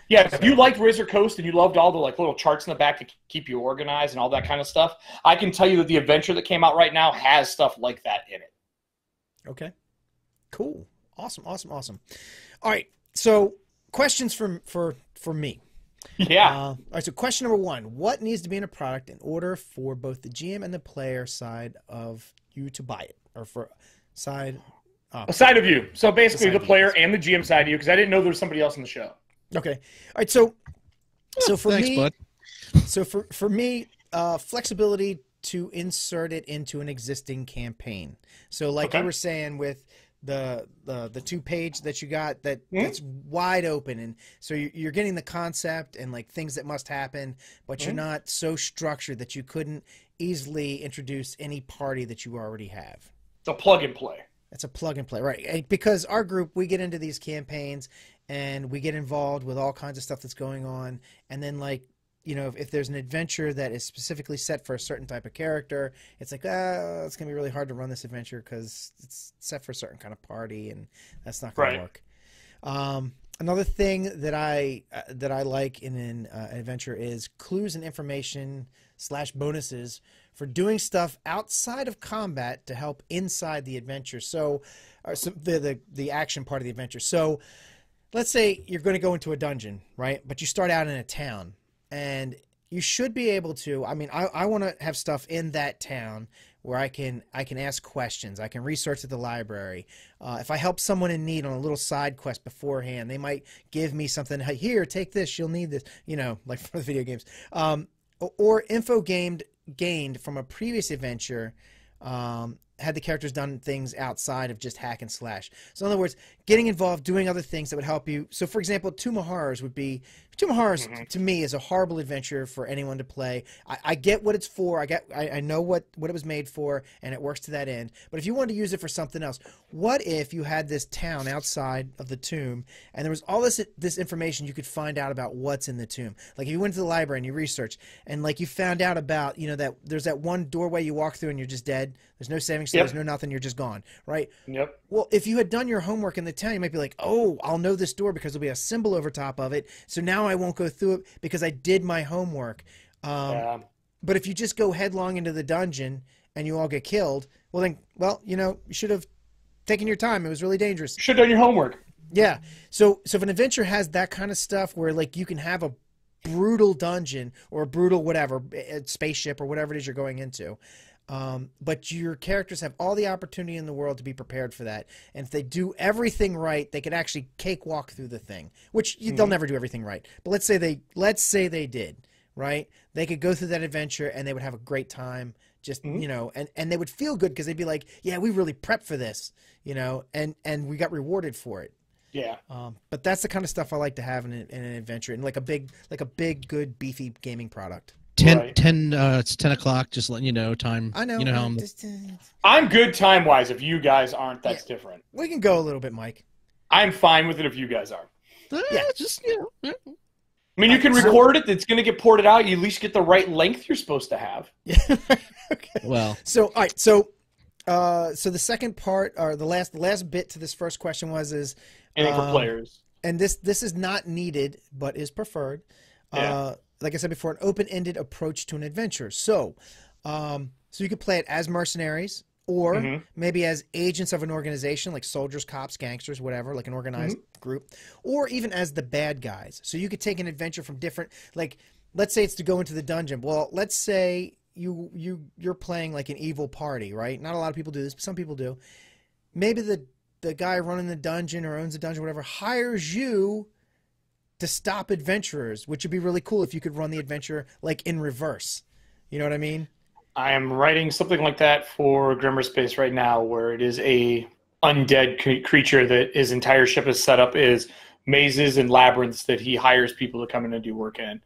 Yeah, if you liked Razor Coast and you loved all the like little charts in the back to keep you organized and all that kind of stuff, I can tell you that the adventure that came out right now has stuff like that in it. Okay. Cool. Awesome, awesome, awesome. All right, so questions from, for, for me. Yeah. Uh, all right, so question number one, what needs to be in a product in order for both the G M and the player side of you to buy it? Or for side... Uh, a side of you. So basically the, the player and the G M side of you, because I didn't know there was somebody else in the show. Okay. All right, so so for Thanks, me... Bud. So for, for me, uh, flexibility to insert it into an existing campaign. So like okay. you were saying with... The, the the two page that you got that mm-hmm. that's wide open, and so you're getting the concept and like things that must happen, but mm-hmm. you're not so structured that you couldn't easily introduce any party that you already have. It's a plug and play. It's a plug and play, right? Because our group, we get into these campaigns and we get involved with all kinds of stuff that's going on, and then like, you know, if, if there's an adventure that is specifically set for a certain type of character, it's like, ah, it's going to be really hard to run this adventure because it's set for a certain kind of party, and that's not going right. to work. Um, another thing that I uh, that I like in an uh, adventure is clues and information slash bonuses for doing stuff outside of combat to help inside the adventure. So, or so the, the the action part of the adventure. So, let's say you're going to go into a dungeon, right? But you start out in a town. And you should be able to, I mean, I, I want to have stuff in that town where I can I can ask questions. I can research at the library. Uh, if I help someone in need on a little side quest beforehand, they might give me something. Hey, here, take this. You'll need this, you know, like for the video games. Um, or info gained, gained from a previous adventure um, had the characters done things outside of just hack and slash. So in other words, getting involved, doing other things that would help you. So for example, Tomb of Horrors would be, Tomb of Horrors mm-hmm. to me is a horrible adventure for anyone to play. I, I get what it's for. I get, I, I know what, what it was made for, and it works to that end. But if you wanted to use it for something else, what if you had this town outside of the tomb, and there was all this this information you could find out about what's in the tomb? Like if you went to the library and you researched, and like you found out about, you know, that there's that one doorway you walk through and you're just dead. There's no saving yep. throws, no nothing. You're just gone, right? Yep. Well, if you had done your homework in the town, you might be like, oh, I'll know this door because there'll be a symbol over top of it. So now I won't go through it because I did my homework. Um, yeah. But if you just go headlong into the dungeon and you all get killed, well then, well, you know, you should have taken your time. It was really dangerous. You should have done your homework. Yeah. So, so if an adventure has that kind of stuff where like you can have a brutal dungeon or a brutal whatever, spaceship or whatever it is you're going into, Um, but your characters have all the opportunity in the world to be prepared for that. And if they do everything right, they could actually cakewalk through the thing, which you, mm-hmm. they'll never do everything right. But let's say they, let's say they did, right? They could go through that adventure and they would have a great time just, mm-hmm. you know, and, and they would feel good because they'd be like, yeah, we really prepped for this, you know, and, and we got rewarded for it. Yeah. Um, but that's the kind of stuff I like to have in, in an adventure, and like a big, like a big, good, beefy gaming product. Ten, right. ten, uh, it's ten o'clock. Just letting you know, time. I know. You know how I'm, I'm good time wise. If you guys aren't, that's yeah. different. We can go a little bit, Mike. I'm fine with it if you guys aren't. Uh, yeah, just you know. I mean, you can record it. It's going to get ported out. You at least get the right length you're supposed to have. Yeah. Okay. Well. So all right. So, uh, so the second part, or the last, the last bit to this first question was is anything um, for players. And this this is not needed, but is preferred. Yeah. Uh, like I said before, an open-ended approach to an adventure. So, um, so you could play it as mercenaries, or mm-hmm. maybe as agents of an organization, like soldiers, cops, gangsters, whatever, like an organized mm-hmm. group, or even as the bad guys. So you could take an adventure from different, like, let's say it's to go into the dungeon. Well, let's say you you you're playing like an evil party, right? Not a lot of people do this, but some people do. Maybe the the guy running the dungeon or owns the dungeon, or whatever, hires you to stop adventurers, which would be really cool if you could run the adventure like in reverse. You know what I mean? I am writing something like that for Grimmer Space right now, where it is a undead creature that his entire ship is set up is mazes and labyrinths that he hires people to come in and do work in.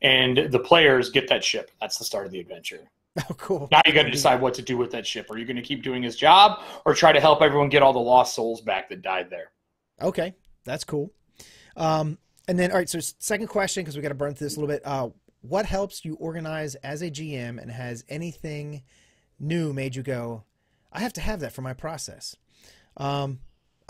And the players get that ship. That's the start of the adventure. Oh, cool. Now you got to decide what to do with that ship. Are you going to keep doing his job, or try to help everyone get all the lost souls back that died there? Okay. That's cool. Um, And then, all right, so second question, because we got to burn through this a little bit. Uh, what helps you organize as a G M, and has anything new made you go, I have to have that for my process? Um,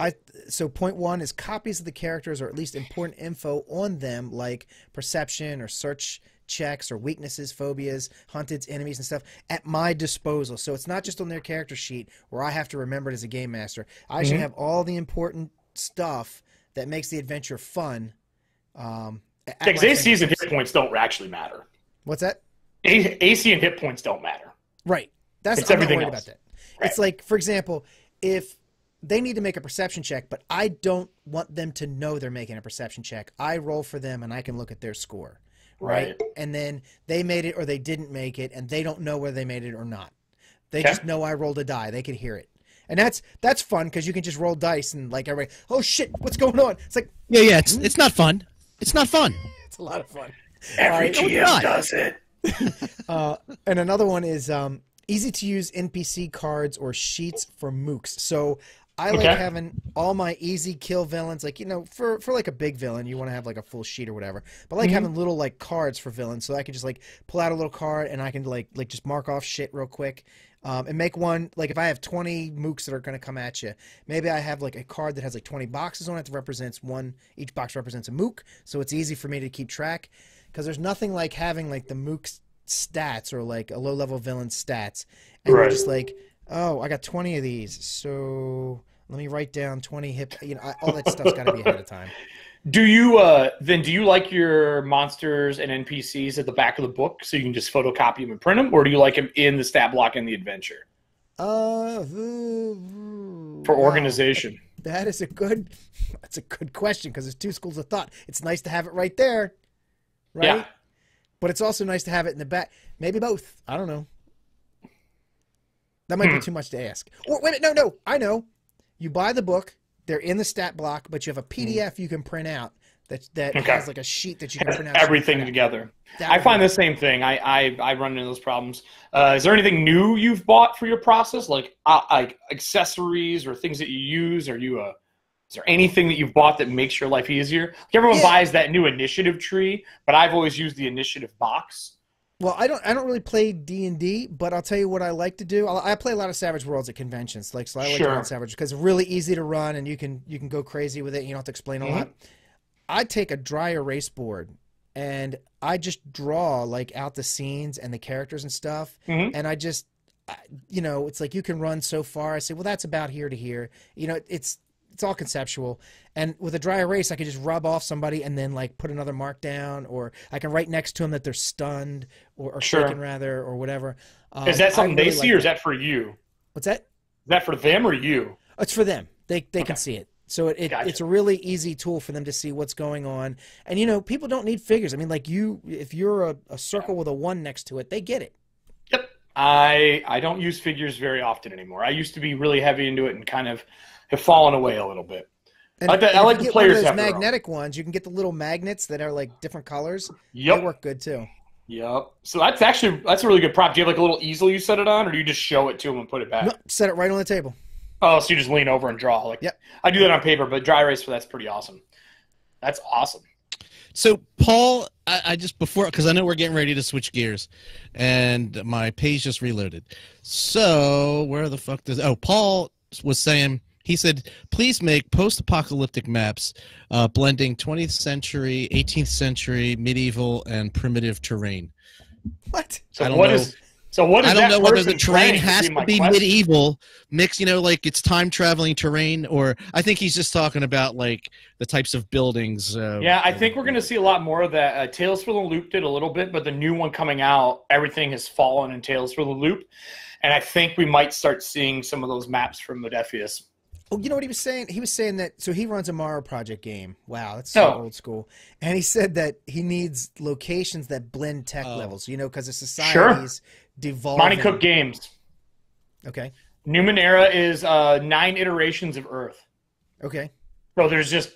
I so point one is copies of the characters, or at least important info on them, like perception or search checks or weaknesses, phobias, hunted enemies and stuff, at my disposal. So it's not just on their character sheet where I have to remember it as a game master. I mm-hmm. should have all the important stuff that makes the adventure fun. Um, because yeah, A Cs and hit points don't actually matter. What's that? A AC and hit points don't matter. Right. That's it's I'm everything not worried else. About that. Right. It's like, for example, if they need to make a perception check, but I don't want them to know they're making a perception check. I roll for them and I can look at their score. Right. right. And then they made it or they didn't make it, and they don't know whether they made it or not. They okay. just know I rolled a die. They could hear it. And that's that's fun because you can just roll dice and like everybody, oh shit, what's going on? It's like yeah, yeah, it's, it's not fun. It's not fun. It's a lot of fun. Every uh, G M does it. uh, and another one is um, easy to use N P C cards or sheets for mooks. So I like okay. having all my easy kill villains, like, you know, for, for like a big villain, you want to have like a full sheet or whatever. But I like mm-hmm. having little like cards for villains, so I can just like pull out a little card and I can like like just mark off shit real quick um, and make one. Like if I have twenty mooks that are going to come at you, maybe I have like a card that has like twenty boxes on it that represents one. Each box represents a mook, so it's easy for me to keep track because there's nothing like having like the mook's stats or like a low level villain's stats. And right. you're just like, oh, I got twenty of these, so let me write down twenty hip. You know, all that stuff's got to be ahead of time. Do you uh, then? Do you like your monsters and N P Cs at the back of the book, so you can just photocopy them and print them, or do you like them in the stat block in the adventure? Uh, for organization. Wow. That is a good. That's a good question because there's two schools of thought. It's nice to have it right there, right? Yeah. But it's also nice to have it in the back. Maybe both. I don't know. That might hmm. be too much to ask. Or wait, no, no, I know. You buy the book, they're in the stat block, but you have a P D F you can print out that that okay. has like a sheet that you can print out. Everything print together. Out. I find the same thing. I, I, I run into those problems. Uh, is there anything new you've bought for your process, like uh, like accessories or things that you use? Are you a, is there anything that you've bought that makes your life easier? Like everyone yeah. buys that new initiative tree, but I've always used the initiative box. Well, I don't. I don't really play D and D, but I'll tell you what I like to do. I'll, I play a lot of Savage Worlds at conventions, like so. I like sure. to run Savage because it's really easy to run, and you can you can go crazy with it. And you don't have to explain mm-hmm. a lot. I take a dry erase board, and I just draw like out the scenes and the characters and stuff. Mm-hmm. And I just, you know, it's like you can run so far. I say, well, that's about here to here. You know, it's it's all conceptual. And with a dry erase, I can just rub off somebody and then like put another mark down, or I can write next to them that they're stunned or, or sure. shaken rather, or whatever. Um, is that something really they see, like or is that for you? What's that? Is that for them or you? It's for them. They they okay. can see it. So it, it gotcha. It's a really easy tool for them to see what's going on. And you know, people don't need figures. I mean, like you, if you're a, a circle with a one next to it, they get it. Yep. I I don't use figures very often anymore. I used to be really heavy into it and kind of have fallen away a little bit. And I, if, I like the players one of those magnetic ones. You can get the little magnets that are like different colors. Yep. They work good too. Yep. So that's actually that's a really good prop. Do you have like a little easel you set it on, or do you just show it to them and put it back? No, set it right on the table. Oh, so you just lean over and draw. Like yep. I do that on paper, but dry erase for that's pretty awesome. That's awesome. So Paul, I, I just before because I know we're getting ready to switch gears, and my page just reloaded. So where the fuck does oh Paul was saying. He said, please make post-apocalyptic maps uh, blending twentieth century, eighteenth century, medieval, and primitive terrain. What? So I don't what know. Is, so what is I don't that know whether the terrain has to be question. Medieval, mixed, you know, like it's time-traveling terrain, or I think he's just talking about, like, the types of buildings. Uh, yeah, I think we're going to see a lot more of that. Uh, Tales for the Loop did a little bit, but the new one coming out, everything has fallen in Tales for the Loop, and I think we might start seeing some of those maps from Modiphius. Oh, you know what he was saying? He was saying that, so he runs a Morrow Project game. Wow, that's so oh. old school. And he said that he needs locations that blend tech oh. levels, you know, because the society's sure. devolving. Monty Cook Games. Okay. Numenera is uh, nine iterations of Earth. Okay. So there's just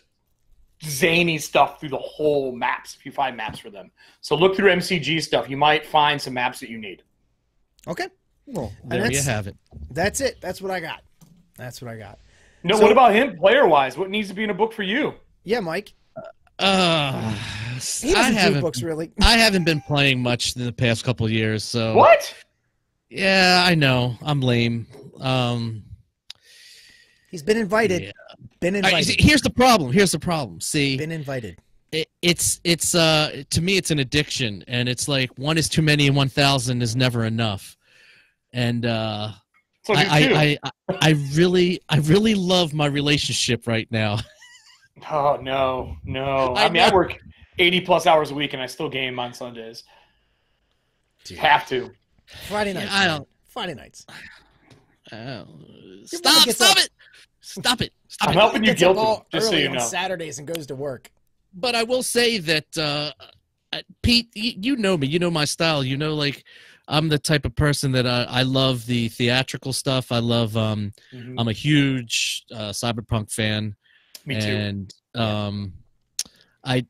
zany stuff through the whole maps, if you find maps for them. So look through M C G stuff. You might find some maps that you need. Okay. Well, there you have it. That's it. That's what I got. That's what I got. No, so, what about him, player-wise? What needs to be in a book for you? Yeah, Mike. Uh, he doesn't I do books, really. I haven't been playing much in the past couple of years, so... What? Yeah, I know. I'm lame. Um, He's been invited. Yeah. Been invited. I, here's the problem. Here's the problem. See, been invited. It, it's it's uh to me it's an addiction, and it's like one is too many and one thousand is never enough. And uh, so I, I, I I really I really love my relationship right now. Oh no, no! I, I mean, know. I work eighty plus hours a week, and I still game on Sundays. Dude. Have to. Friday nights. Yeah, I don't. Friday nights. Uh, stop! Stop it! Stop it! Stop I'm it. helping you guilt him, just so you know. Saturdays and goes to work. But I will say that, uh, Pete, you know me. You know my style. You know, like, I'm the type of person that I, I love the theatrical stuff. I love um, – mm-hmm. I'm a huge uh, cyberpunk fan. Me too. And um, I,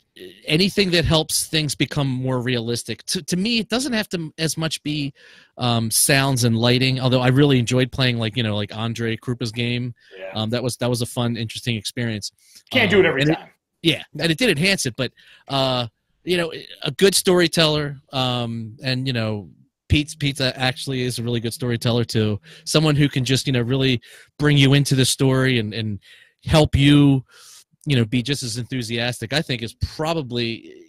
anything that helps things become more realistic. To, to me, it doesn't have to as much be um, sounds and lighting, although I really enjoyed playing, like, you know, like Andre Krupa's game. Yeah. Um, that was that was a fun, interesting experience. Can't um, do it every time. It, yeah, and it did enhance it, but, uh, you know, a good storyteller um, and, you know, Pete's Pizza actually is a really good storyteller too. Someone who can just, you know, really bring you into the story and, and help you, you know, be just as enthusiastic, I think, is probably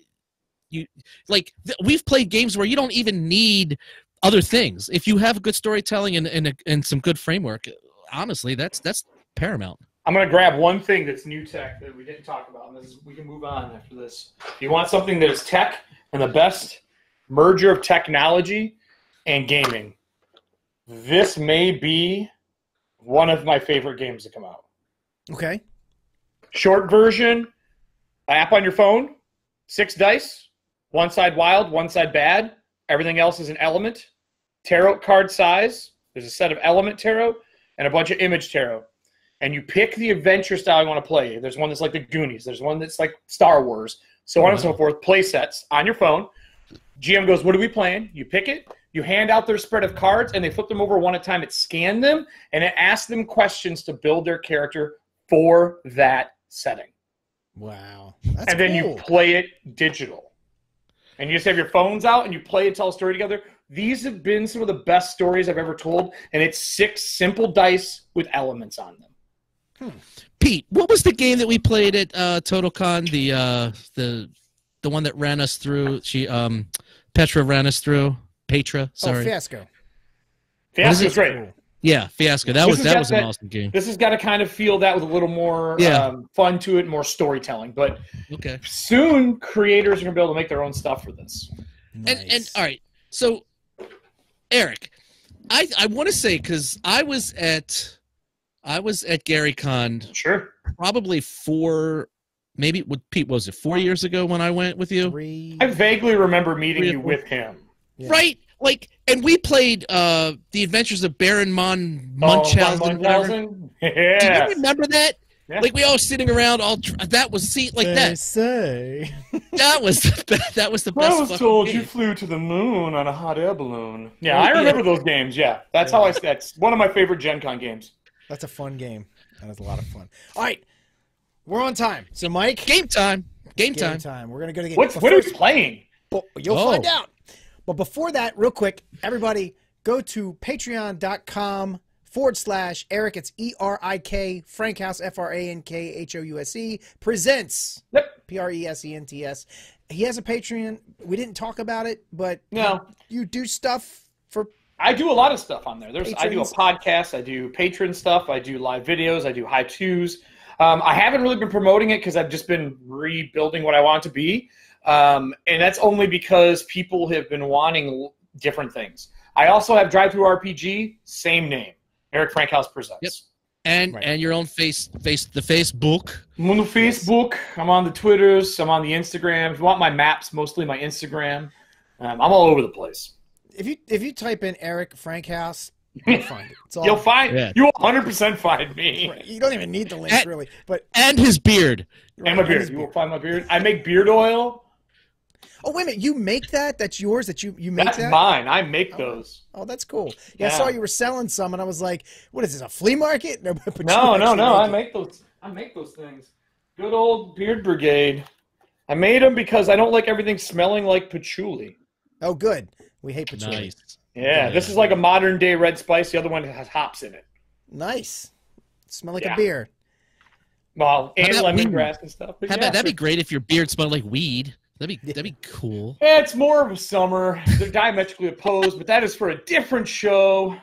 you like th we've played games where you don't even need other things. If you have good storytelling and, and, a, and some good framework, honestly, that's, that's paramount. I'm going to grab one thing that's new tech that we didn't talk about. And this is, we can move on after this. If you want something that is tech and the best merger of technology and gaming, this may be one of my favorite games to come out. Okay. Short version, app on your phone, six dice, one side wild, one side bad. Everything else is an element. Tarot card size. There's a set of element tarot and a bunch of image tarot. And you pick the adventure style you want to play. There's one that's like the Goonies. There's one that's like Star Wars. So on mm-hmm. and so forth. Play sets on your phone. G M goes, what are we playing? You pick it. You hand out their spread of cards, and they flip them over one at a time. It scans them, and it asks them questions to build their character for that setting. Wow. That's and then cool. you play it digital. And you just have your phones out, and you play and tell a story together. These have been some of the best stories I've ever told, and it's six simple dice with elements on them. Hmm. Pete, what was the game that we played at uh, Total Con? The, uh, the, the one that ran us through, She um, Petra ran us through. Petra, sorry. Oh, Fiasco. Fiasco's right. Yeah, Fiasco. That was that was an awesome game. This has got to kind of feel that with a little more yeah. um, fun to it, more storytelling. But okay. soon, creators are going to be able to make their own stuff for this. Nice. And, and all right, so, Erik, I, I want to say, because I was at I was at Gary Con sure. probably four, maybe, with Pete, what was it, four years ago when I went with you? Three, I vaguely remember meeting three, you with him. Yeah. Right? Like, and we played uh, The Adventures of Baron Mon Munchausen. Oh, Munchausen? Yeah. Do you remember that? Yeah. Like, we all sitting around, all tr that was seat like they that. Say. That was the that was the best. I was told game. You flew to the moon on a hot air balloon. Yeah, I remember yeah. those games. Yeah, that's yeah. how I. That's one of my favorite Gen Con games. That's a fun game. That was a lot of fun. All right, we're on time. So, Mike, game time. Game, game time. time. We're gonna go to game. What, what are we playing? You'll oh. find out. But before that, real quick, everybody, go to patreon.com forward slash Erik. It's E R I K, Frankhouse, F R A N K H O U S E, presents P R E S E N T S. He has a Patreon. We didn't talk about it, but no. you, you do stuff for I do a lot of stuff on there. There's patrons. I do a podcast. I do patron stuff. I do live videos. I do high twos. Um, I haven't really been promoting it because I've just been rebuilding what I want to be. Um, and that's only because people have been wanting different things. I also have Drive Through R P G, same name, Erik Frankhouse Presents. Yep. And right. and your own face face the Facebook. I'm on the Facebook. I'm on the Twitters. I'm on the Instagram. If you want my maps, mostly my Instagram. Um, I'm all over the place. If you if you type in Erik Frankhouse, you'll find it. It's all you'll find yeah. you'll one hundred percent find me. Right. You don't even need the link and, really. But and his beard. Right, and my beard. You will find my beard. I make beard oil. Oh, wait a minute. You make that? That's yours? That you, you make that's that? That's mine. I make oh. those. Oh, that's cool. Yeah, yeah, I saw you were selling some, and I was like, what is this, a flea market? No, no, no. no. I, make those, I make those things. Good old Beard Brigade. I made them because I don't like everything smelling like patchouli. Oh, good. We hate patchouli. Nice. Yeah, yeah, this is like a modern-day red spice. The other one has hops in it. Nice. Smell like yeah. a beer. Well, and lemongrass and stuff. How yeah. about, that'd be great if your beard smelled like weed. That'd be, that'd be cool. Yeah, it's more of a summer. They're diametrically opposed, but that is for a different show.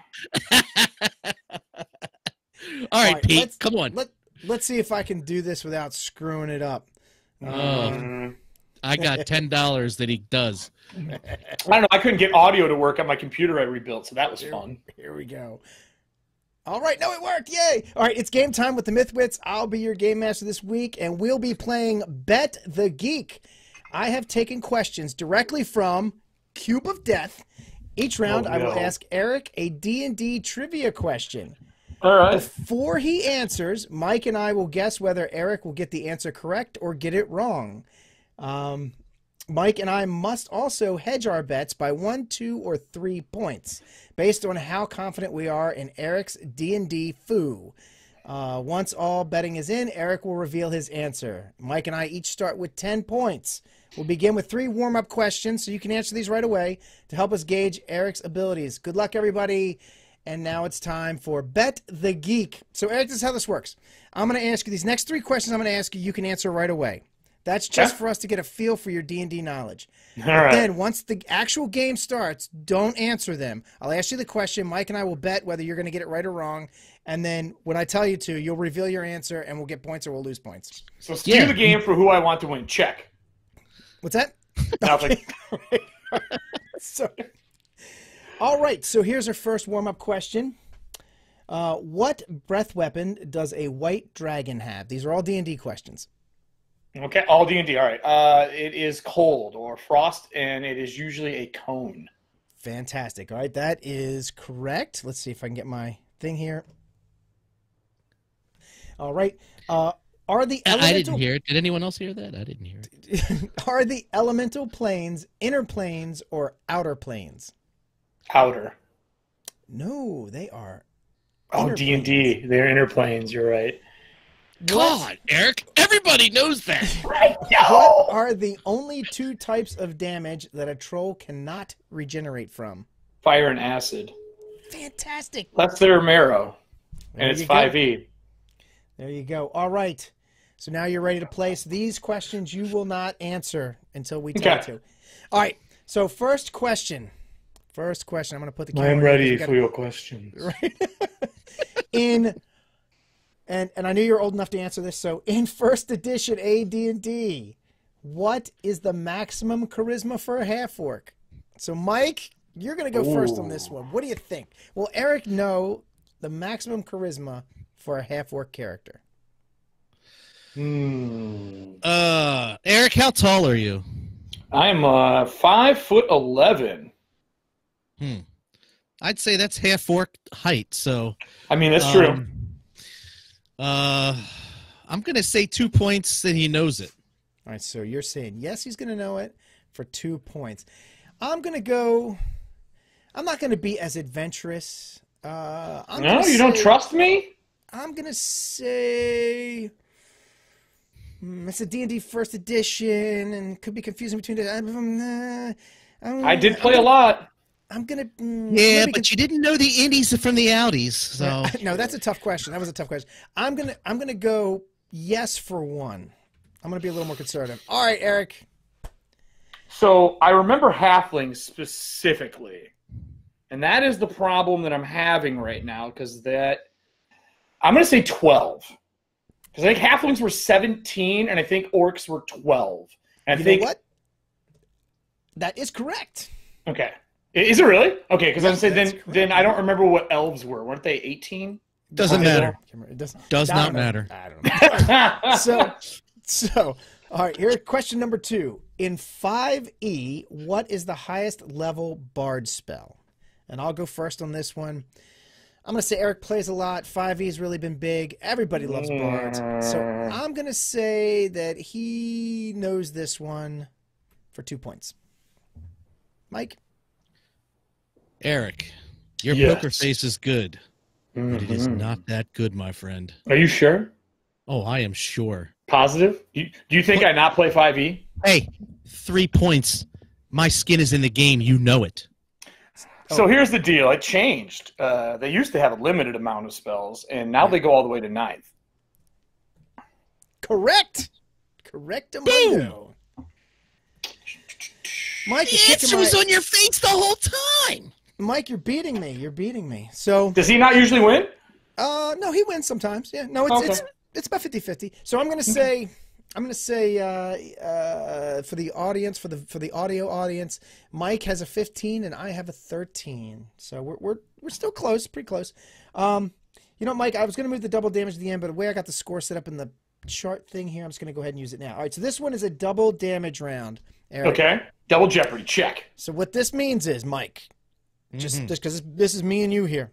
All right, All right Pete, let's, come on. Let, let's see if I can do this without screwing it up. Oh, um, I got ten dollars that he does. I don't know. I couldn't get audio to work on my computer I rebuilt, so that was here, fun. Here we go. All right, no, it worked, yay! All right, it's game time with the Mythwits. I'll be your game master this week, and we'll be playing Bet the Geek. I have taken questions directly from Cube of Death. Each round, oh, no. I will ask Erik a D and D trivia question. All right. Before he answers, Mike and I will guess whether Erik will get the answer correct or get it wrong. Um, Mike and I must also hedge our bets by one, two, or three points based on how confident we are in Erik's D and D foo. Uh, once all betting is in, Erik will reveal his answer. Mike and I each start with ten points. We'll begin with three warm-up questions, so you can answer these right away to help us gauge Erik's abilities. Good luck, everybody. And now it's time for Bet the Geek. So, Erik, this is how this works. I'm going to ask you these next three questions I'm going to ask you. You can answer right away. That's just yeah. for us to get a feel for your D and D knowledge. All right. Then once the actual game starts, don't answer them. I'll ask you the question. Mike and I will bet whether you're going to get it right or wrong. And then when I tell you to, you'll reveal your answer, and we'll get points or we'll lose points. So steal yeah. the game for who I want to win. Check. What's that? Nothing. Sorry. All right. So here's our first warm-up question. Uh, what breath weapon does a white dragon have? These are all D and D questions. Okay, all D and D, all right. Uh, it is cold or frost, and it is usually a cone. Fantastic. All right, that is correct. Let's see if I can get my thing here. All right. Uh, are the elemental... I didn't hear it. Did anyone else hear that? I didn't hear it. Are the elemental planes inner planes or outer planes? Outer. No, they are. Oh, D and D. They're inner planes. You're right. God, Erik, everybody knows that. Right now. What are the only two types of damage that a troll cannot regenerate from? Fire and acid. Fantastic. That's their marrow, and it's five E. There you go. All right. So now you're ready to place these questions. You will not answer until we tell you to. All right. So first question. First question. I'm going to put the camera. I am ready for your questions. Right. In. And, and I knew you were old enough to answer this, so in first edition A D and D, what is the maximum charisma for a half-orc? So, Mike, you're going to go Ooh. first on this one. What do you think? Will Erik know the maximum charisma for a half-orc character? Hmm. Uh, Erik, how tall are you? I'm uh, five foot eleven. Hmm. I'd say that's half-orc height, so... I mean, that's um, true. Uh, I'm going to say two points and he knows it. All right, so you're saying, yes, he's going to know it for two points. I'm going to go – I'm not going to be as adventurous. Uh, I'm no, you say, don't trust me? I'm going to say mm, it's a D and D first edition and could be confusing between the um, – uh, I did play I'm, a lot. I'm gonna. Mm, yeah, but you didn't know the indies from the outies, so. No, that's a tough question. That was a tough question. I'm gonna, I'm gonna go yes for one. I'm gonna be a little more conservative. All right, Erik. So I remember halflings specifically, and that is the problem that I'm having right now because that I'm gonna say twelve because I think halflings were seventeen and I think orcs were twelve. And you I think know what? That is correct. Okay. Is it really? Okay, because I'm saying then correct. then I don't remember what elves were. Weren't they eighteen? Doesn't matter. It doesn't, Does not matter. I don't know. I don't know. so, so, all right, here's question number two. In five E, what is the highest level bard spell? And I'll go first on this one. I'm going to say Erik plays a lot. five E's really been big. Everybody loves yeah. bards. So I'm going to say that he knows this one for two points. Mike? Erik, your yes. poker face is good, mm-hmm. but it is not that good, my friend. Are you sure? Oh, I am sure. Positive? Do you, do you think what? I not play five E? Hey, three points. My skin is in the game. You know it. So oh. here's the deal. It changed. Uh, they used to have a limited amount of spells, and now yeah. they go all the way to ninth. Correct. Correctamundo. Mike, the answer was on your face the whole time. Mike, you're beating me. You're beating me. So does he not usually win? Uh, no, he wins sometimes. Yeah, no, it's okay. it's it's about fifty fifty. So I'm gonna say, I'm gonna say uh, uh, for the audience, for the for the audio audience, Mike has a fifteen and I have a thirteen. So we're we're we're still close, pretty close. Um, you know, Mike, I was gonna move the double damage to the end, but the way I got the score set up in the chart thing here, I'm just gonna go ahead and use it now. All right, so this one is a double damage round. Eric. Okay, double jeopardy check. So what this means is, Mike, just mm-hmm. just because this is me and you here.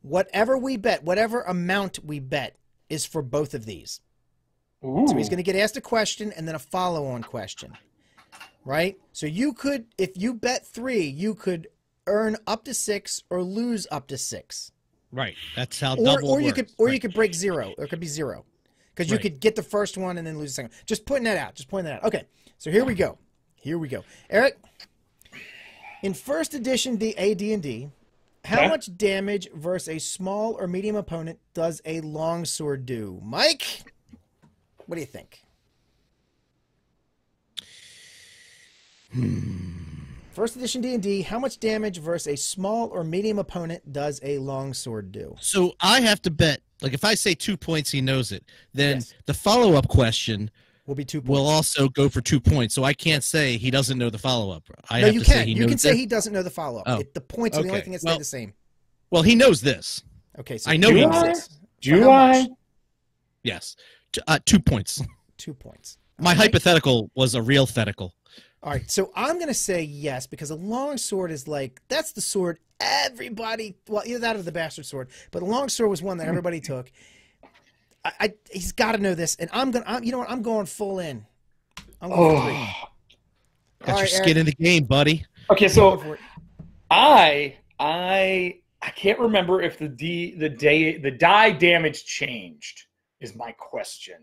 Whatever we bet, whatever amount we bet, is for both of these. Ooh. So he's going to get asked a question and then a follow-on question, right? So you could, if you bet three, you could earn up to six or lose up to six. Right. That's how or, double or works. You could, or right. you could break zero. Or it could be zero because you right. could get the first one and then lose the second. Just pointing that out. Just pointing that out. Okay. So here we go. Here we go. Eric, in first edition D and D, how okay. much damage versus a small or medium opponent does a longsword do? Mike, what do you think? Hmm. First edition D and D, how much damage versus a small or medium opponent does a longsword do? So I have to bet, like if I say two points, he knows it. Then yes. the follow-up question will be two points. Will also go for two points. So I can't say he doesn't know the follow-up. I no, have you to can. Say he you knows can say this. He doesn't know the follow-up. Oh. The points are okay. the only thing that well, stay the same. Well, he knows this. Okay, so I know he knows this. Do I? Yes. Uh, two points. Two points. My right. hypothetical was a real thetical. All right, so I'm going to say yes because a longsword is like, that's the sword everybody, well, either that or the bastard sword, but a longsword was one that everybody took. I, I, he's got to know this, and I'm gonna. I'm, you know what? I'm going full in. I'm going oh, got All your right, skin Eric. in the game, buddy. Okay, so I, I, I can't remember if the d the day the die damage changed. Is my question.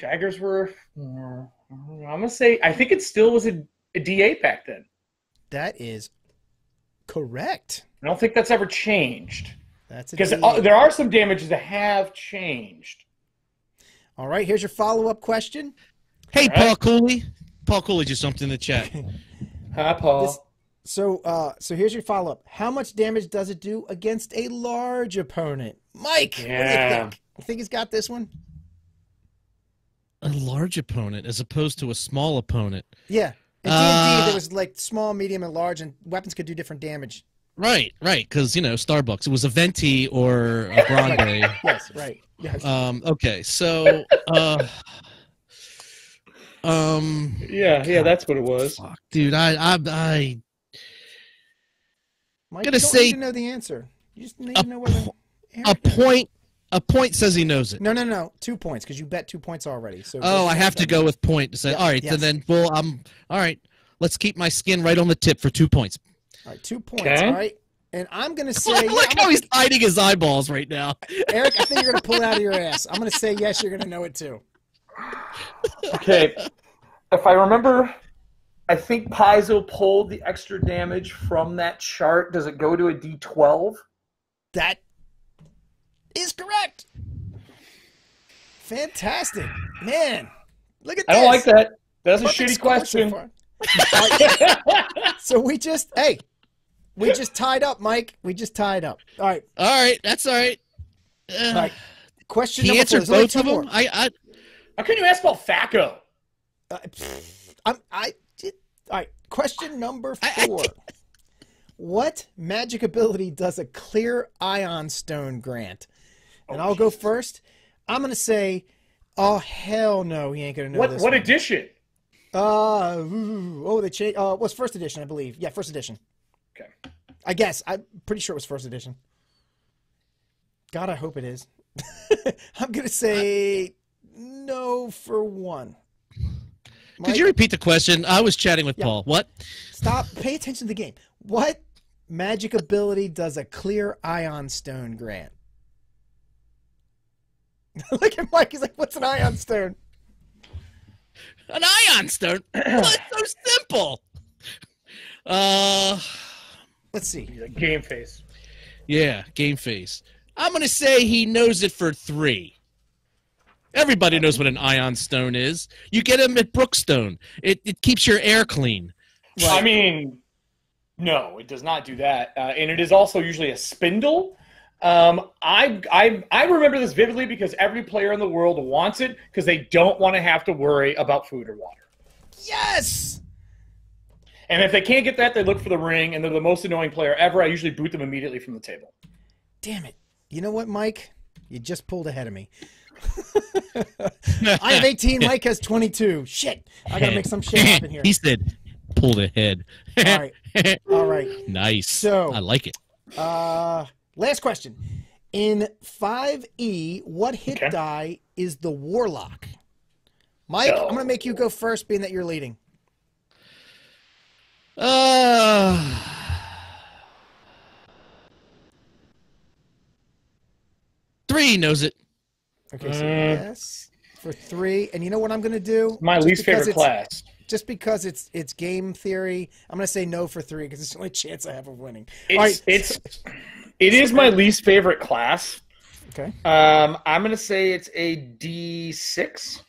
Daggers were. I'm gonna say. I think it still was a, a D eight back then. That is correct. I don't think that's ever changed. That's because there are some damages that have changed. All right, here's your follow-up question. Hey, right. Paul Cooley. Paul Cooley just jumped in the chat. Hi, Paul. This, so, uh, so here's your follow-up. How much damage does it do against a large opponent, Mike? Yeah. What do you think? You think he's got this one? A large opponent as opposed to a small opponent. Yeah. In D and D, uh, there was like small, medium, and large, and weapons could do different damage. Right, right, because, you know, Starbucks. It was a Venti or a Grande. Yes, right. Yes. Um, okay, so... Uh, um, yeah, yeah, God, that's what it was. Fuck, dude, I... I, I Mike, gonna you don't say, need to know the answer. You just need a, to know whether... A point, a point says he knows it. No, no, no, two points, because you bet two points already. So oh, I have to go with point to say, yeah, all right, yes. so then, well, I'm... All right, let's keep my skin right on the tip for two points. All right, two points, okay. all right? And I'm going to say... Look yeah, how gonna, he's hiding his eyeballs right now. Eric, I think you're going to pull it out of your ass. I'm going to say yes, you're going to know it too. Okay. If I remember, I think Paizo pulled the extra damage from that chart. Does it go to a D twelve? That is correct. Fantastic. Man, look at that. I don't like that. That's a shitty question. So so we just hey we just tied up, Mike. We just tied up. All right. All right. That's all right. Uh, all right. Question number four. He answered both of them. I, I, How can you ask about Fiasco? Uh, I'm, I, it, all right. Question number four. I, I what magic ability does a clear ion stone grant? And oh, I'll geez. go first. I'm going to say, oh, hell no. He ain't going to know what, this What one. edition? Uh, ooh, oh, they changed. Uh, it was first edition, I believe. Yeah, first edition. Okay. I guess. I'm pretty sure it was first edition. God, I hope it is. I'm going to say no for one. Mike? Could you repeat the question? I was chatting with yeah. Paul. What? Stop. Pay attention to the game. What magic ability does a clear ion stone grant? Look at Mike. He's like, what's an ion stone? An ion stone? That's so simple. Uh, Let's see. Game face. Yeah, game face. I'm going to say he knows it for three. Everybody knows what an ion stone is. You get them at Brookstone. It, it keeps your air clean. Right. I mean, no, it does not do that. Uh, and it is also usually a spindle. Um, I, I, I remember this vividly because every player in the world wants it because they don't want to have to worry about food or water. Yes! And if they can't get that, they look for the ring, and they're the most annoying player ever. I usually boot them immediately from the table. Damn it. You know what, Mike? You just pulled ahead of me. I have eighteen. Mike has twenty-two. Shit. I gotta make some shit happen here. He said, "Pulled ahead." All right. All right. Nice. So I like it. Uh, last question. In five E, what hit okay. die is the warlock? Mike, oh. I'm gonna make you go first, being that you're leading. Uh. Three knows it. Okay, so yes, for three. And you know what I'm going to do? My least favorite class. Just because it's it's game theory, I'm going to say no for three because it's the only chance I have of winning. It's, right. it's, it is my least favorite class. Okay. Um, I'm going to say it's a D six.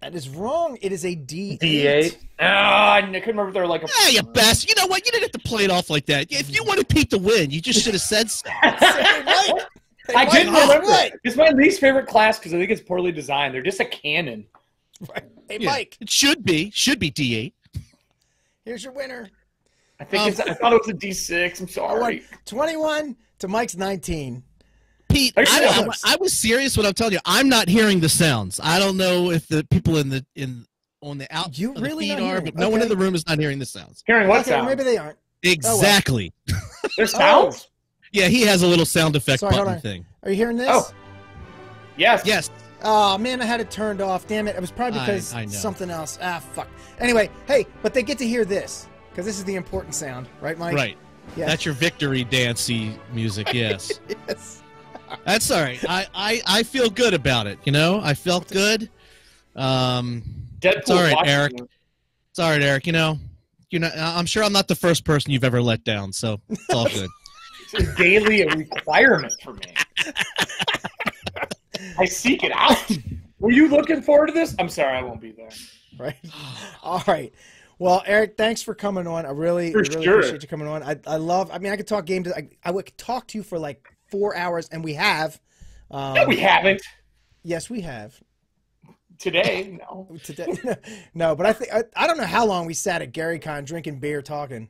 That is wrong. It is a D eight. D eight. Ah, I couldn't remember if they were like a... Yeah, you best. You know what? You didn't have to play it off like that. If you wanted Pete to win, you just should have said so. They I didn't remember it. It's my least favorite class because I think it's poorly designed. They're just a cannon. Right. Hey, yeah. Mike. It should be. Should be D eight. Here's your winner. I think um, it's, I thought it was a D six. I'm sorry. twenty-one to Mike's nineteen. Pete, I, I, I was serious when I'm telling you. I'm not hearing the sounds. I don't know if the people in the in on the out you really the feed are, but okay. no one in the room is not hearing the sounds. Hearing what okay, sounds? Maybe they aren't. Exactly. Oh, well. There's sounds. Oh. Yeah, he has a little sound effect Sorry, button thing. Are you hearing this? Oh. Yes. Yes. Oh, man, I had it turned off. Damn it. It was probably because I, I something else. Ah, fuck. Anyway, hey, but they get to hear this because this is the important sound. Right, Mike? Right. Yes. That's your victory dancey music, yes. Yes. That's all right. I, I, I feel good about it, you know? I felt good. Um, it's all right, Eric. You. It's all right, Eric. You know, you're not, I'm sure I'm not the first person you've ever let down, so it's all good. It's a daily requirement for me. I seek it out. Were you looking forward to this? I'm sorry, I won't be there. Right. All right. Well, Eric, thanks for coming on. I really, for really sure. appreciate you coming on. I, I love. I mean, I could talk game. To, I, I would talk to you for like four hours, and we have. Um, no, we haven't. Yes, we have. Today, no. Today, no. But I think I, I don't know how long we sat at Gary Con drinking beer, talking.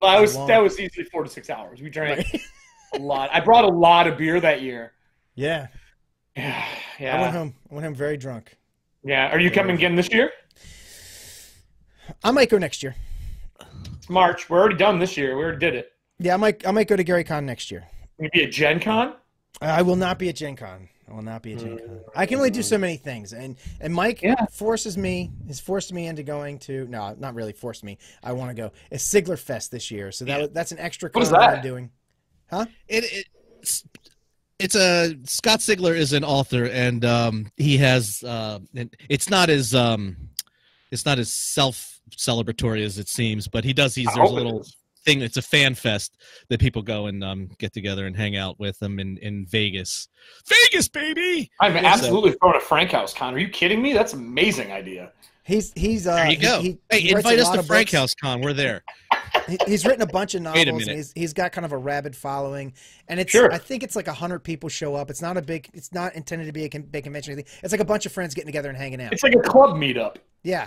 Well, I was, that was easily four to six hours. We drank right. a lot. I brought a lot of beer that year. Yeah. Yeah. I went home. I went home very drunk. Yeah. Are you very coming drunk. again this year? I might go next year. It's March. We're already done this year. We already did it. Yeah, I might I might go to Gary Con next year. You'll be at Gen Con? I will not be at Gen Con. I will not be at Gen Con. I can only do so many things, and and Mike yeah. forces me has forced me into going to no, not really forced me. I want to go. It's Sigler Fest this year, so that yeah. that's an extra con that? I'm doing, huh? It, it it's, it's a Scott Sigler is an author, and um, he has uh, it's not as um, it's not as self celebratory as it seems, but he does he's there's a little. Thing it's a fan fest that people go and um get together and hang out with them in in Vegas. Vegas, baby. I'm yeah, absolutely so. throwing a Frankhouse con. Are you kidding me? That's an amazing idea. He's he's uh there you he, go. He, hey, he invite us to Frankhouse con. We're there. he, he's written a bunch of novels. Wait a minute. He's he's got kind of a rabid following, and it's sure. I think it's like a hundred people show up. It's not a big. It's not intended to be a big convention or anything. It's like a bunch of friends getting together and hanging out. It's like a club meetup. Yeah.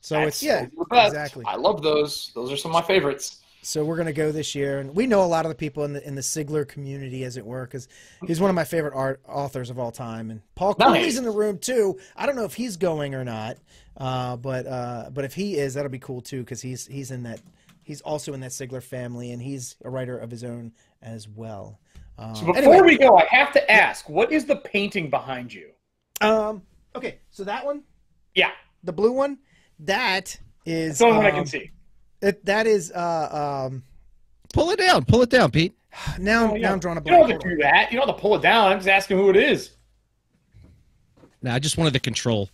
So That's it's yeah exactly. I love those. Those are some of my favorites. So we're going to go this year, and we know a lot of the people in the in the Sigler community, as it were, because he's one of my favorite art authors of all time. And Paul nice. Cooley's in the room too. I don't know if he's going or not, uh, but uh, but if he is, that'll be cool too, because he's he's in that he's also in that Sigler family, and he's a writer of his own as well. Um, so before anyway, we go, I have to ask, what is the painting behind you? Um. Okay, so that one. Yeah. The blue one. That is. It's the only um, one I can see. It, that is, uh, um, pull it down, pull it down, Pete. Now, oh, yeah. now I'm drawing a blank. You don't have to do that. You don't have to pull it down. I'm just asking who it is. No, I just wanted the control.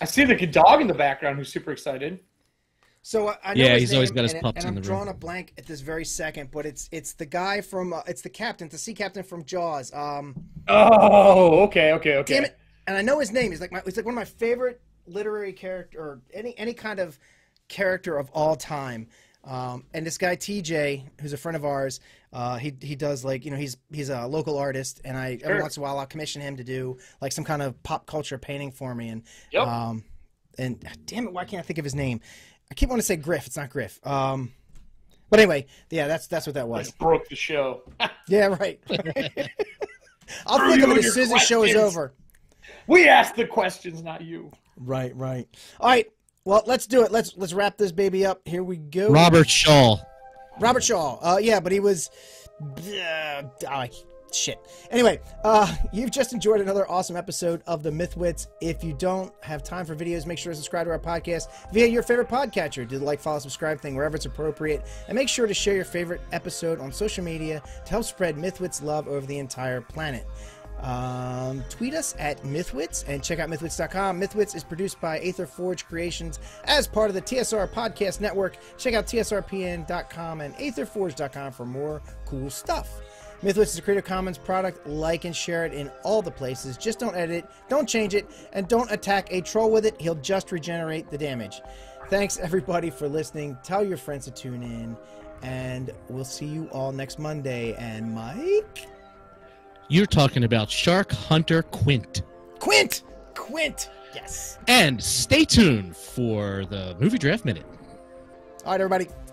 I see the dog in the background who's super excited. So I know yeah, his he's name, always got his and, pups and in the room. I'm drawing a blank at this very second, but it's it's the guy from uh, it's the captain, the sea captain from Jaws. Um. Oh, okay, okay, okay. Damn it. And I know his name. He's like my, it's like one of my favorite literary character or any any kind of character of all time. Um, and this guy T J, who's a friend of ours, uh, he he does like you know he's he's a local artist, and I sure. every once in a while I'll commission him to do like some kind of pop culture painting for me. And yep. um, and damn it, why can't I think of his name? I keep wanting to say Griff. It's not Griff. Um, but anyway, yeah, that's that's what that was. Just broke the show. yeah, right. I'll think of it as soon as the show is over. We asked the questions, not you. Right, right. All right. Well, let's do it. Let's let's wrap this baby up. Here we go. Robert Shaw. Robert Shaw. Uh, yeah, but he was. Uh, oh, shit. Anyway, uh, you've just enjoyed another awesome episode of the Mythwits. If you don't have time for videos, make sure to subscribe to our podcast via your favorite podcatcher. Do the like, follow, subscribe thing wherever it's appropriate, and make sure to share your favorite episode on social media to help spread Mythwits love over the entire planet. Um, tweet us at Mythwits and check out Mythwits dot com. Mythwits is produced by Aetherforge Creations as part of the T S R Podcast Network. Check out T S R P N dot com and Aetherforge dot com for more cool stuff. Mythwits is a Creative Commons product. Like and share it in all the places. Just don't edit it, don't change it, and don't attack a troll with it. He'll just regenerate the damage. Thanks, everybody, for listening. Tell your friends to tune in, and we'll see you all next Monday. And Mike? You're talking about Shark Hunter Quint. Quint! Quint! Yes. And stay tuned for the Movie Draft Minute. All right, everybody.